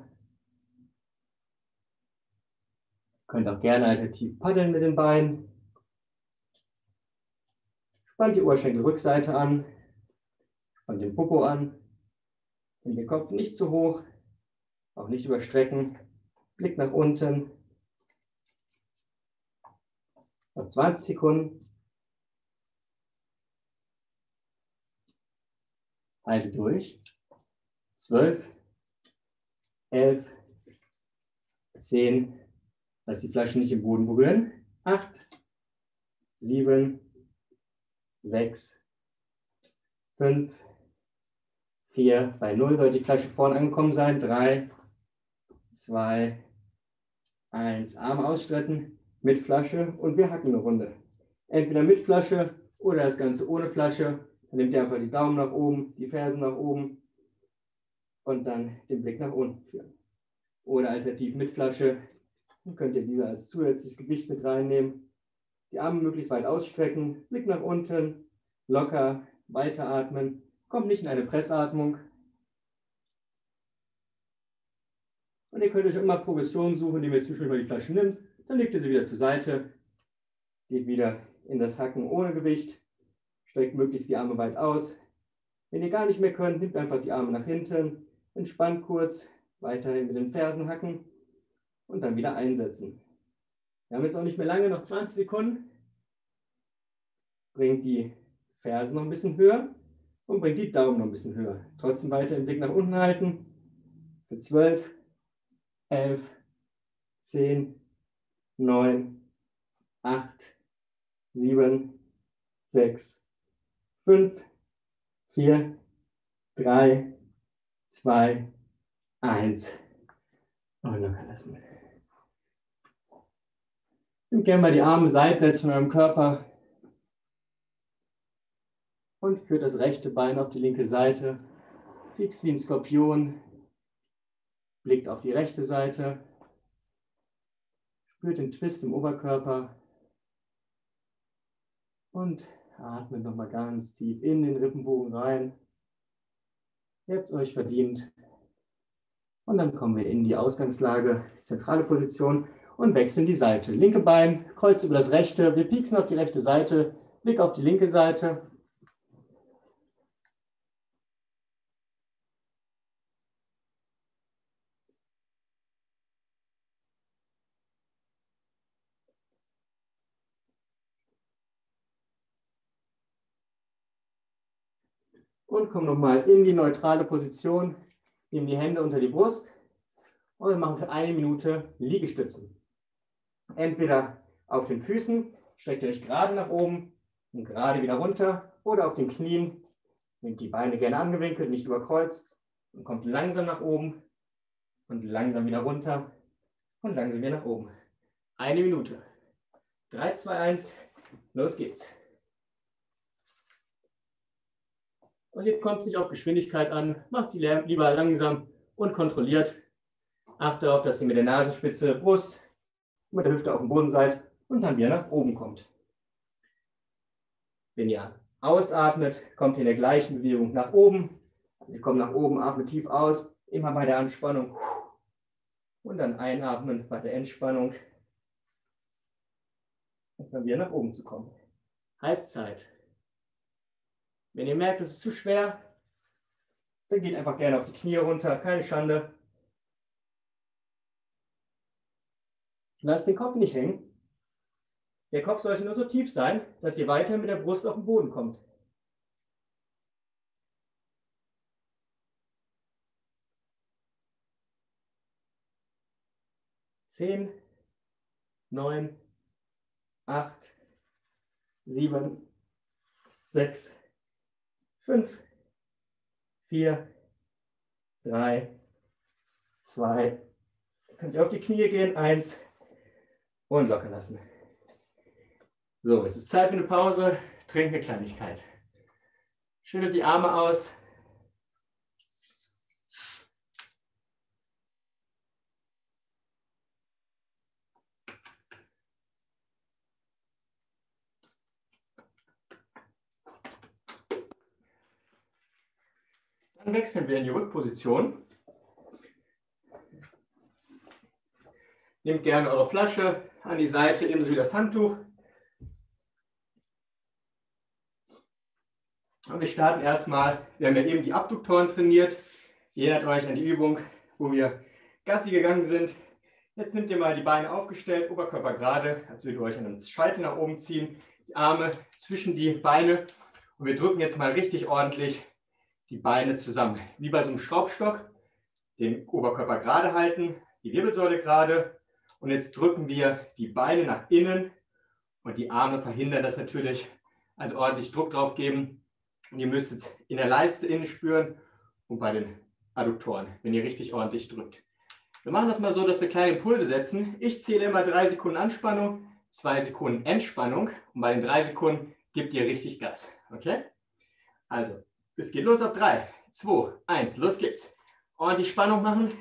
Könnt auch gerne alternativ paddeln mit den Beinen. Spannt die Oberschenkelrückseite an. Spannt den Popo an. Nehmt den Kopf nicht zu hoch. Auch nicht überstrecken. Blick nach unten. Noch zwanzig Sekunden. Halte durch. zwölf, elf, zehn, lasst die Flasche nicht im Boden berühren, acht, sieben, sechs, fünf, vier, bei null sollte die Flasche vorne angekommen sein, drei, zwei, eins, Arme ausstrecken, mit Flasche und wir hacken eine Runde. Entweder mit Flasche oder das Ganze ohne Flasche, dann nehmt ihr einfach die Daumen nach oben, die Fersen nach oben. Und dann den Blick nach unten führen. Oder alternativ mit Flasche. Dann könnt ihr diese als zusätzliches Gewicht mit reinnehmen. Die Arme möglichst weit ausstrecken. Blick nach unten. Locker. Weiteratmen. Kommt nicht in eine Pressatmung. Und Und ihr könnt euch immer Progressionen suchen, indem ihr zwischendurch mal die Flaschen nimmt. Dann legt ihr sie wieder zur Seite, geht wieder in das Hacken ohne Gewicht, streckt möglichst die Arme weit aus. Wenn ihr gar nicht mehr könnt, nehmt einfach die Arme nach hinten, entspannt kurz, weiterhin mit den Fersen hacken und dann wieder einsetzen. Wir haben jetzt auch nicht mehr lange, noch zwanzig Sekunden. Bringt die Fersen noch ein bisschen höher und bringt die Daumen noch ein bisschen höher. Trotzdem weiter den Blick nach unten halten. Für zwölf, elf, zehn, neun, acht, sieben, sechs, fünf, vier, drei, zwei, eins. Und locker lassen. Nehmt gerne mal die Arme seitwärts von eurem Körper und führt das rechte Bein auf die linke Seite. Fix wie ein Skorpion. Blickt auf die rechte Seite. Spürt den Twist im Oberkörper. Und atmet nochmal ganz tief in den Rippenbogen rein. Ihr habt es euch verdient. Und dann kommen wir in die Ausgangslage, zentrale Position und wechseln die Seite. Linke Bein, Kreuz über das rechte. Wir pieksen auf die rechte Seite. Blick auf die linke Seite. Und kommen nochmal in die neutrale Position, nehmen die Hände unter die Brust und machen für eine Minute Liegestützen. Entweder auf den Füßen, streckt ihr euch gerade nach oben und gerade wieder runter, oder auf den Knien, nehmt die Beine gerne angewinkelt, nicht überkreuzt und kommt langsam nach oben und langsam wieder runter und langsam wieder nach oben. Eine Minute. drei, zwei, eins, los geht's. Und hier kommt es nicht auf Geschwindigkeit an, macht sie lieber langsam und kontrolliert. Achtet darauf, dass ihr mit der Nasenspitze, Brust und mit der Hüfte auf dem Boden seid und dann wieder nach oben kommt. Wenn ihr ausatmet, kommt ihr in der gleichen Bewegung nach oben. Ihr kommt nach oben, atmet tief aus, immer bei der Anspannung. Und dann einatmen bei der Entspannung. Und dann wieder nach oben zu kommen. Halbzeit. Wenn ihr merkt, es ist zu schwer, dann geht einfach gerne auf die Knie runter, keine Schande. Lasst den Kopf nicht hängen. Der Kopf sollte nur so tief sein, dass ihr weiter mit der Brust auf den Boden kommt. zehn, neun, acht, sieben, sechs, fünf, vier, drei, zwei, könnt ihr auf die Knie gehen, eins und locker lassen. So, es ist Zeit für eine Pause, trinkt eine Kleinigkeit. Schüttelt die Arme aus. Dann wechseln wir in die Rückposition. Nehmt gerne eure Flasche an die Seite, ebenso wie das Handtuch. Und wir starten erstmal, wir haben ja eben die Abduktoren trainiert. Ihr erinnert euch an die Übung, wo wir Gassi gegangen sind. Jetzt nehmt ihr mal die Beine aufgestellt, Oberkörper gerade, als würdet ihr euch an den Scheitel nach oben ziehen, die Arme zwischen die Beine. Und wir drücken jetzt mal richtig ordentlich die Beine zusammen, wie bei so einem Schraubstock, den Oberkörper gerade halten, die Wirbelsäule gerade und jetzt drücken wir die Beine nach innen und die Arme verhindern das natürlich, also ordentlich Druck drauf geben und ihr müsst jetzt in der Leiste innen spüren und bei den Adduktoren, wenn ihr richtig ordentlich drückt. Wir machen das mal so, dass wir kleine Impulse setzen. Ich zähle immer drei Sekunden Anspannung, zwei Sekunden Entspannung und bei den drei Sekunden gebt ihr richtig Gas, okay? Also, es geht los auf drei, zwei, eins, los geht's. Und die Spannung machen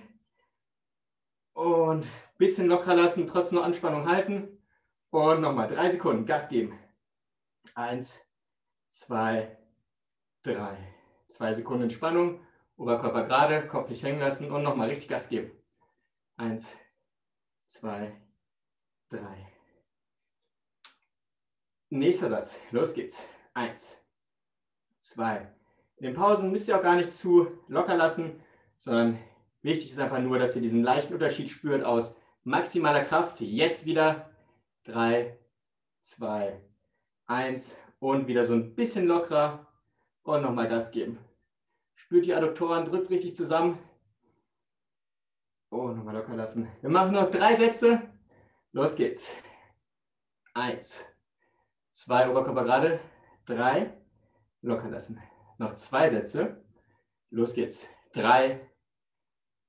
und ein bisschen locker lassen, trotzdem noch Anspannung halten. Und nochmal drei Sekunden, Gas geben. eins, zwei, drei. zwei Sekunden Entspannung, Oberkörper gerade, Kopf nicht hängen lassen und nochmal richtig Gas geben. Eins, zwei, drei. Nächster Satz. Los geht's. Eins, zwei. In den Pausen müsst ihr auch gar nicht zu locker lassen, sondern wichtig ist einfach nur, dass ihr diesen leichten Unterschied spürt aus maximaler Kraft. Jetzt wieder drei, zwei, eins und wieder so ein bisschen lockerer und nochmal Gas geben. Spürt die Adduktoren, drückt richtig zusammen. Oh, nochmal locker lassen. Wir machen noch drei Sätze. Los geht's. Eins, zwei, Oberkörper gerade. Drei, locker lassen. Noch zwei Sätze. Los geht's. Drei,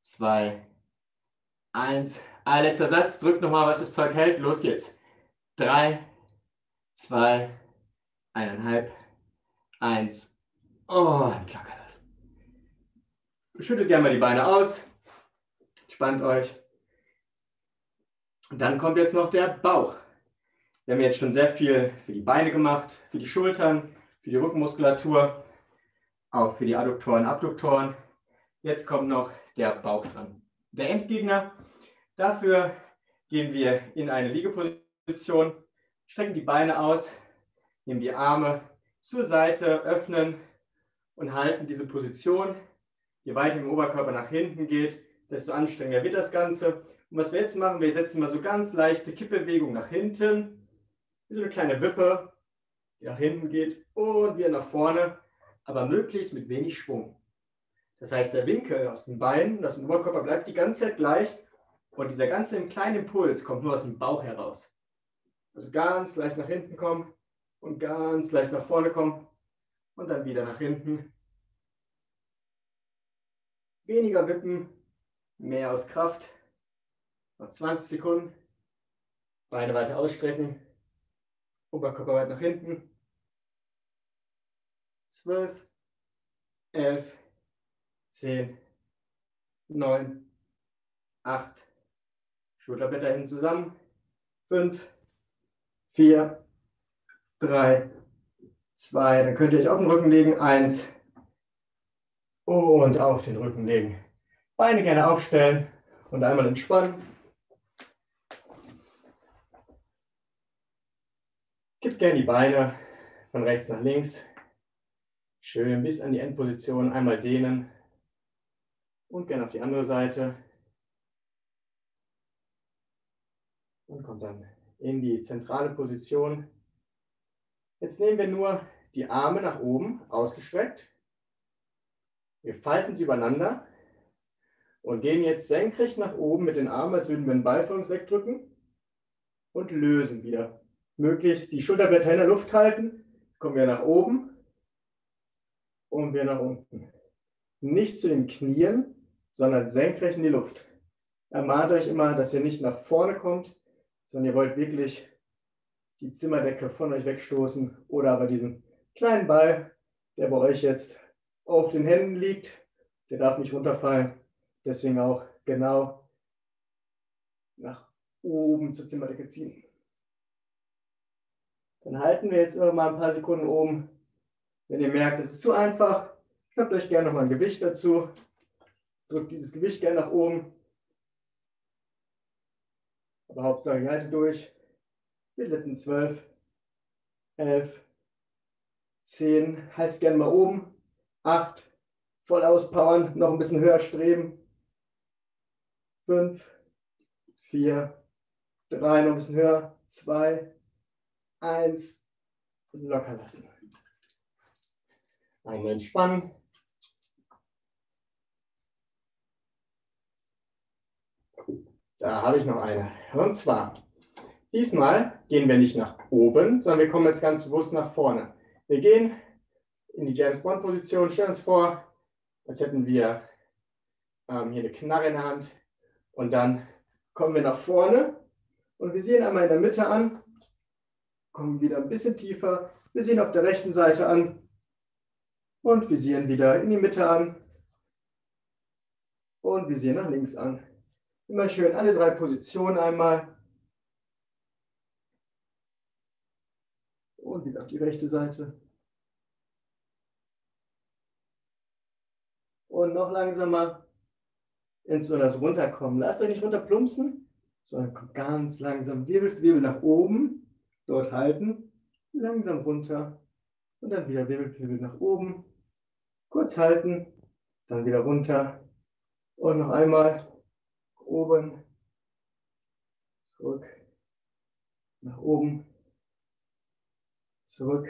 zwei, eins. Ein letzter Satz. Drückt nochmal, was das Zeug hält. Los geht's. Drei, zwei, eineinhalb, eins. Und locker lassen. Schüttelt gerne mal die Beine aus. Spannt euch. Dann kommt jetzt noch der Bauch. Wir haben jetzt schon sehr viel für die Beine gemacht, für die Schultern, für die Rückenmuskulatur, auch für die Adduktoren, Abduktoren. Jetzt kommt noch der Bauch dran. Der Endgegner. Dafür gehen wir in eine Liegeposition, strecken die Beine aus, nehmen die Arme zur Seite, öffnen und halten diese Position. Je weiter im Oberkörper nach hinten geht, desto anstrengender wird das Ganze. Und was wir jetzt machen, wir setzen mal so ganz leichte Kippbewegung nach hinten, wie so eine kleine Wippe, die nach hinten geht und wieder nach vorne, aber möglichst mit wenig Schwung. Das heißt, der Winkel aus den Beinen, aus dem Oberkörper bleibt die ganze Zeit gleich und dieser ganze kleine Impuls kommt nur aus dem Bauch heraus. Also ganz leicht nach hinten kommen und ganz leicht nach vorne kommen und dann wieder nach hinten. Weniger wippen, mehr aus Kraft. Noch zwanzig Sekunden. Beine weiter ausstrecken. Oberkörper weit nach hinten. zwölf, elf, zehn, neun, acht. Schulterblätter hinten zusammen. fünf, vier, drei, zwei. Dann könnt ihr euch auf den Rücken legen. eins. Und auf den Rücken legen. Beine gerne aufstellen und einmal entspannen. Kippt gerne die Beine von rechts nach links. Schön bis an die Endposition einmal dehnen und gerne auf die andere Seite. Und kommt dann in die zentrale Position. Jetzt nehmen wir nur die Arme nach oben ausgestreckt. Wir falten sie übereinander und gehen jetzt senkrecht nach oben mit den Armen, als würden wir einen Ball von uns wegdrücken und lösen wieder. Möglichst die Schulterblätter in der Luft halten, kommen wir nach oben und wir nach unten. Nicht zu den Knien, sondern senkrecht in die Luft. Ermahnt euch immer, dass ihr nicht nach vorne kommt, sondern ihr wollt wirklich die Zimmerdecke von euch wegstoßen oder aber diesen kleinen Ball, der bei euch jetzt auf den Händen liegt, der darf nicht runterfallen. Deswegen auch genau nach oben zur Zimmerdecke ziehen. Dann halten wir jetzt noch mal ein paar Sekunden oben. Wenn ihr merkt, es ist zu einfach, schnappt euch gerne nochmal ein Gewicht dazu. Drückt dieses Gewicht gerne nach oben. Aber Hauptsache, ihr haltet durch. Die letzten zwölf, elf, zehn. Haltet gerne mal oben. acht. Voll auspowern, noch ein bisschen höher streben. fünf, vier, drei, noch ein bisschen höher. zwei, eins, locker lassen. Einmal entspannen. Da habe ich noch eine. Und zwar, diesmal gehen wir nicht nach oben, sondern wir kommen jetzt ganz bewusst nach vorne. Wir gehen in die James-Bond-Position, stellen uns vor, als hätten wir ähm, hier eine Knarre in der Hand und dann kommen wir nach vorne und wir sehen einmal in der Mitte an, kommen wieder ein bisschen tiefer, wir sehen auf der rechten Seite an und wir sehen wieder in die Mitte an und wir sehen nach links an. Immer schön alle drei Positionen einmal und wieder auf die rechte Seite. Und noch langsamer insbesondere das Runterkommen. Lasst euch nicht runterplumpsen, sondern kommt ganz langsam Wirbel für Wirbel nach oben, dort halten, langsam runter und dann wieder Wirbel für Wirbel nach oben, kurz halten, dann wieder runter und noch einmal oben, zurück, nach oben, zurück.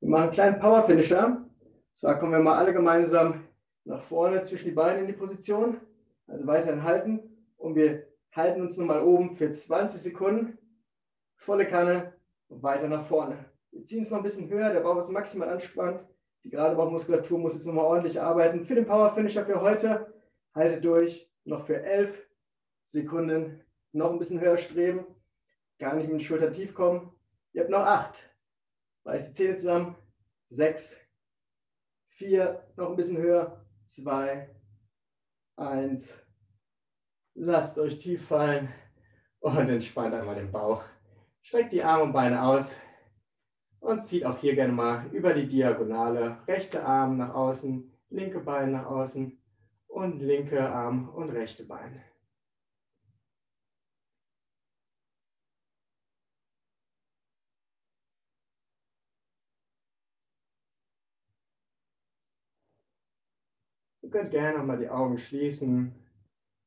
Wir machen einen kleinen Power-Finisher. Zwar kommen wir mal alle gemeinsam nach vorne zwischen die Beine in die Position, also weiterhin halten und wir halten uns nochmal oben für zwanzig Sekunden, volle Kanne und weiter nach vorne. Wir ziehen es noch ein bisschen höher, der Bauch ist maximal anspannt, die gerade Bauchmuskulatur muss jetzt nochmal ordentlich arbeiten. Für den Power Finisher für heute, haltet durch, noch für elf Sekunden, noch ein bisschen höher streben, gar nicht mit den Schultern tief kommen. Ihr habt noch acht, reißt die Zähne zusammen, sechs, vier, noch ein bisschen höher, zwei, eins, lasst euch tief fallen und entspannt einmal den Bauch. Streckt die Arme und Beine aus und zieht auch hier gerne mal über die Diagonale. Rechte Arm nach außen, linke Bein nach außen und linke Arm und rechte Bein. Ihr könnt gerne nochmal die Augen schließen,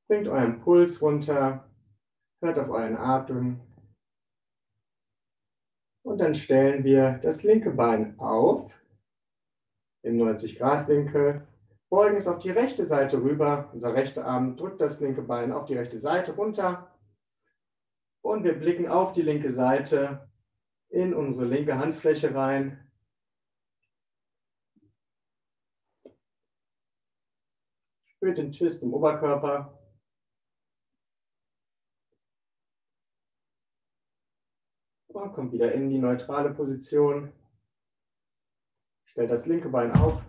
bringt euren Puls runter, hört auf euren Atem und dann stellen wir das linke Bein auf im neunzig Grad Winkel, beugen es auf die rechte Seite rüber, unser rechter Arm drückt das linke Bein auf die rechte Seite runter und wir blicken auf die linke Seite in unsere linke Handfläche rein. Spürt den Twist im Oberkörper. Und kommt wieder in die neutrale Position. Stellt das linke Bein auf.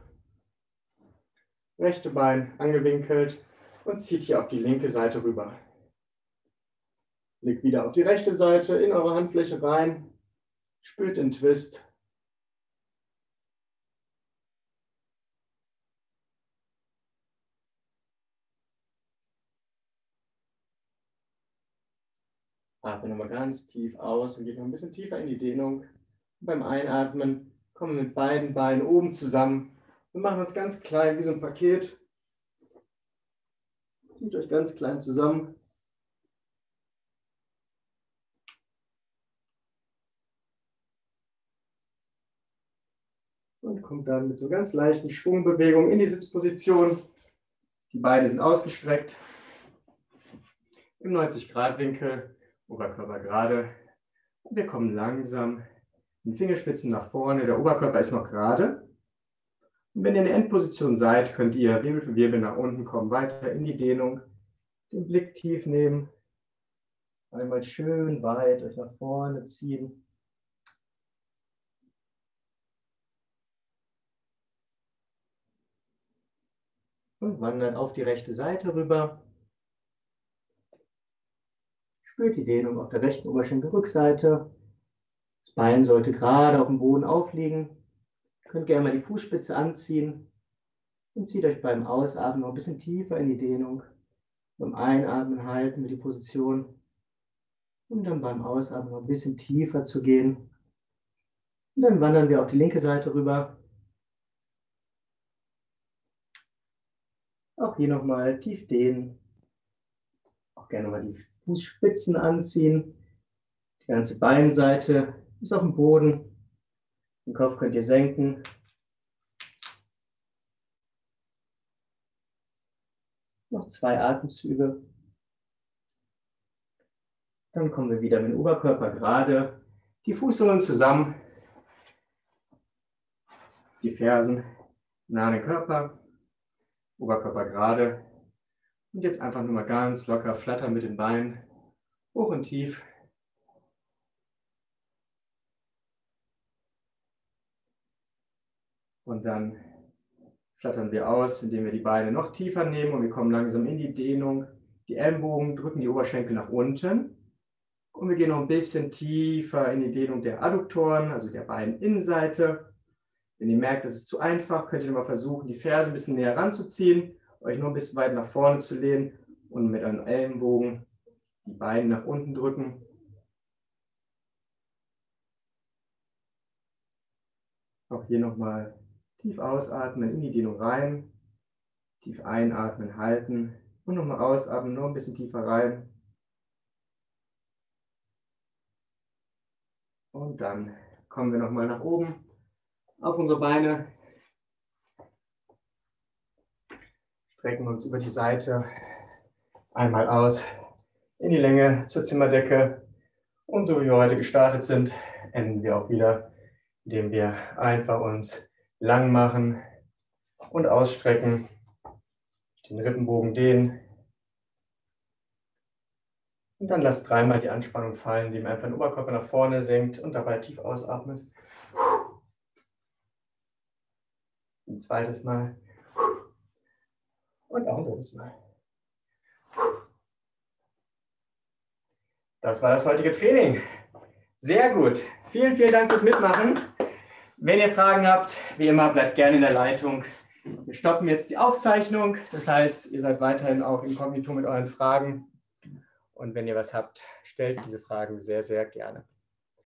Rechte Bein angewinkelt und zieht hier auf die linke Seite rüber. Legt wieder auf die rechte Seite in eure Handfläche rein. Spürt den Twist. Atmen nochmal ganz tief aus und gehen noch ein bisschen tiefer in die Dehnung. Und beim Einatmen kommen wir mit beiden Beinen oben zusammen und machen uns ganz klein wie so ein Paket. Zieht euch ganz klein zusammen. Und kommt dann mit so ganz leichten Schwungbewegungen in die Sitzposition. Die Beine sind ausgestreckt. Im neunzig Grad Winkel. Oberkörper gerade. Und wir kommen langsam mit den Fingerspitzen nach vorne. Der Oberkörper ist noch gerade. Und wenn ihr in der Endposition seid, könnt ihr Wirbel für Wirbel nach unten kommen, weiter in die Dehnung. Den Blick tief nehmen. Einmal schön weit euch nach vorne ziehen. Und wandert auf die rechte Seite rüber. Spürt die Dehnung auf der rechten Oberschenkelrückseite. Das Bein sollte gerade auf dem Boden aufliegen. Ihr könnt gerne mal die Fußspitze anziehen und zieht euch beim Ausatmen noch ein bisschen tiefer in die Dehnung. Beim Einatmen halten wir die Position, um dann beim Ausatmen noch ein bisschen tiefer zu gehen. Und dann wandern wir auf die linke Seite rüber. Auch hier nochmal tief dehnen. Auch gerne mal die Fußspitzen anziehen, die ganze Beinseite ist auf dem Boden, den Kopf könnt ihr senken. Noch zwei Atemzüge. Dann kommen wir wieder mit dem Oberkörper gerade, die Fußsohlen zusammen, die Fersen nah an den Körper, Oberkörper gerade. Und jetzt einfach nur mal ganz locker flattern mit den Beinen, hoch und tief. Und dann flattern wir aus, indem wir die Beine noch tiefer nehmen und wir kommen langsam in die Dehnung. Die Ellenbogen drücken die Oberschenkel nach unten und wir gehen noch ein bisschen tiefer in die Dehnung der Adduktoren, also der Beininnenseite. Wenn ihr merkt, das ist zu einfach, könnt ihr mal versuchen, die Ferse ein bisschen näher ranzuziehen. euch nur ein bisschen weit nach vorne zu lehnen und mit einem Ellenbogen die Beine nach unten drücken. Auch hier nochmal tief ausatmen, in die Dehnung rein, tief einatmen, halten und nochmal ausatmen, nur ein bisschen tiefer rein. Und dann kommen wir nochmal nach oben auf unsere Beine, strecken uns über die Seite einmal aus in die Länge zur Zimmerdecke und so wie wir heute gestartet sind, enden wir auch wieder, indem wir einfach uns lang machen und ausstrecken, den Rippenbogen dehnen und dann lasst dreimal die Anspannung fallen, indem ihr einfach den Oberkörper nach vorne senkt und dabei tief ausatmet. Ein zweites Mal und auch ein drittes Mal. Das war das heutige Training. Sehr gut. Vielen, vielen Dank fürs Mitmachen. Wenn ihr Fragen habt, wie immer, bleibt gerne in der Leitung. Wir stoppen jetzt die Aufzeichnung. Das heißt, ihr seid weiterhin auch inkognito mit euren Fragen. Und wenn ihr was habt, stellt diese Fragen sehr, sehr gerne.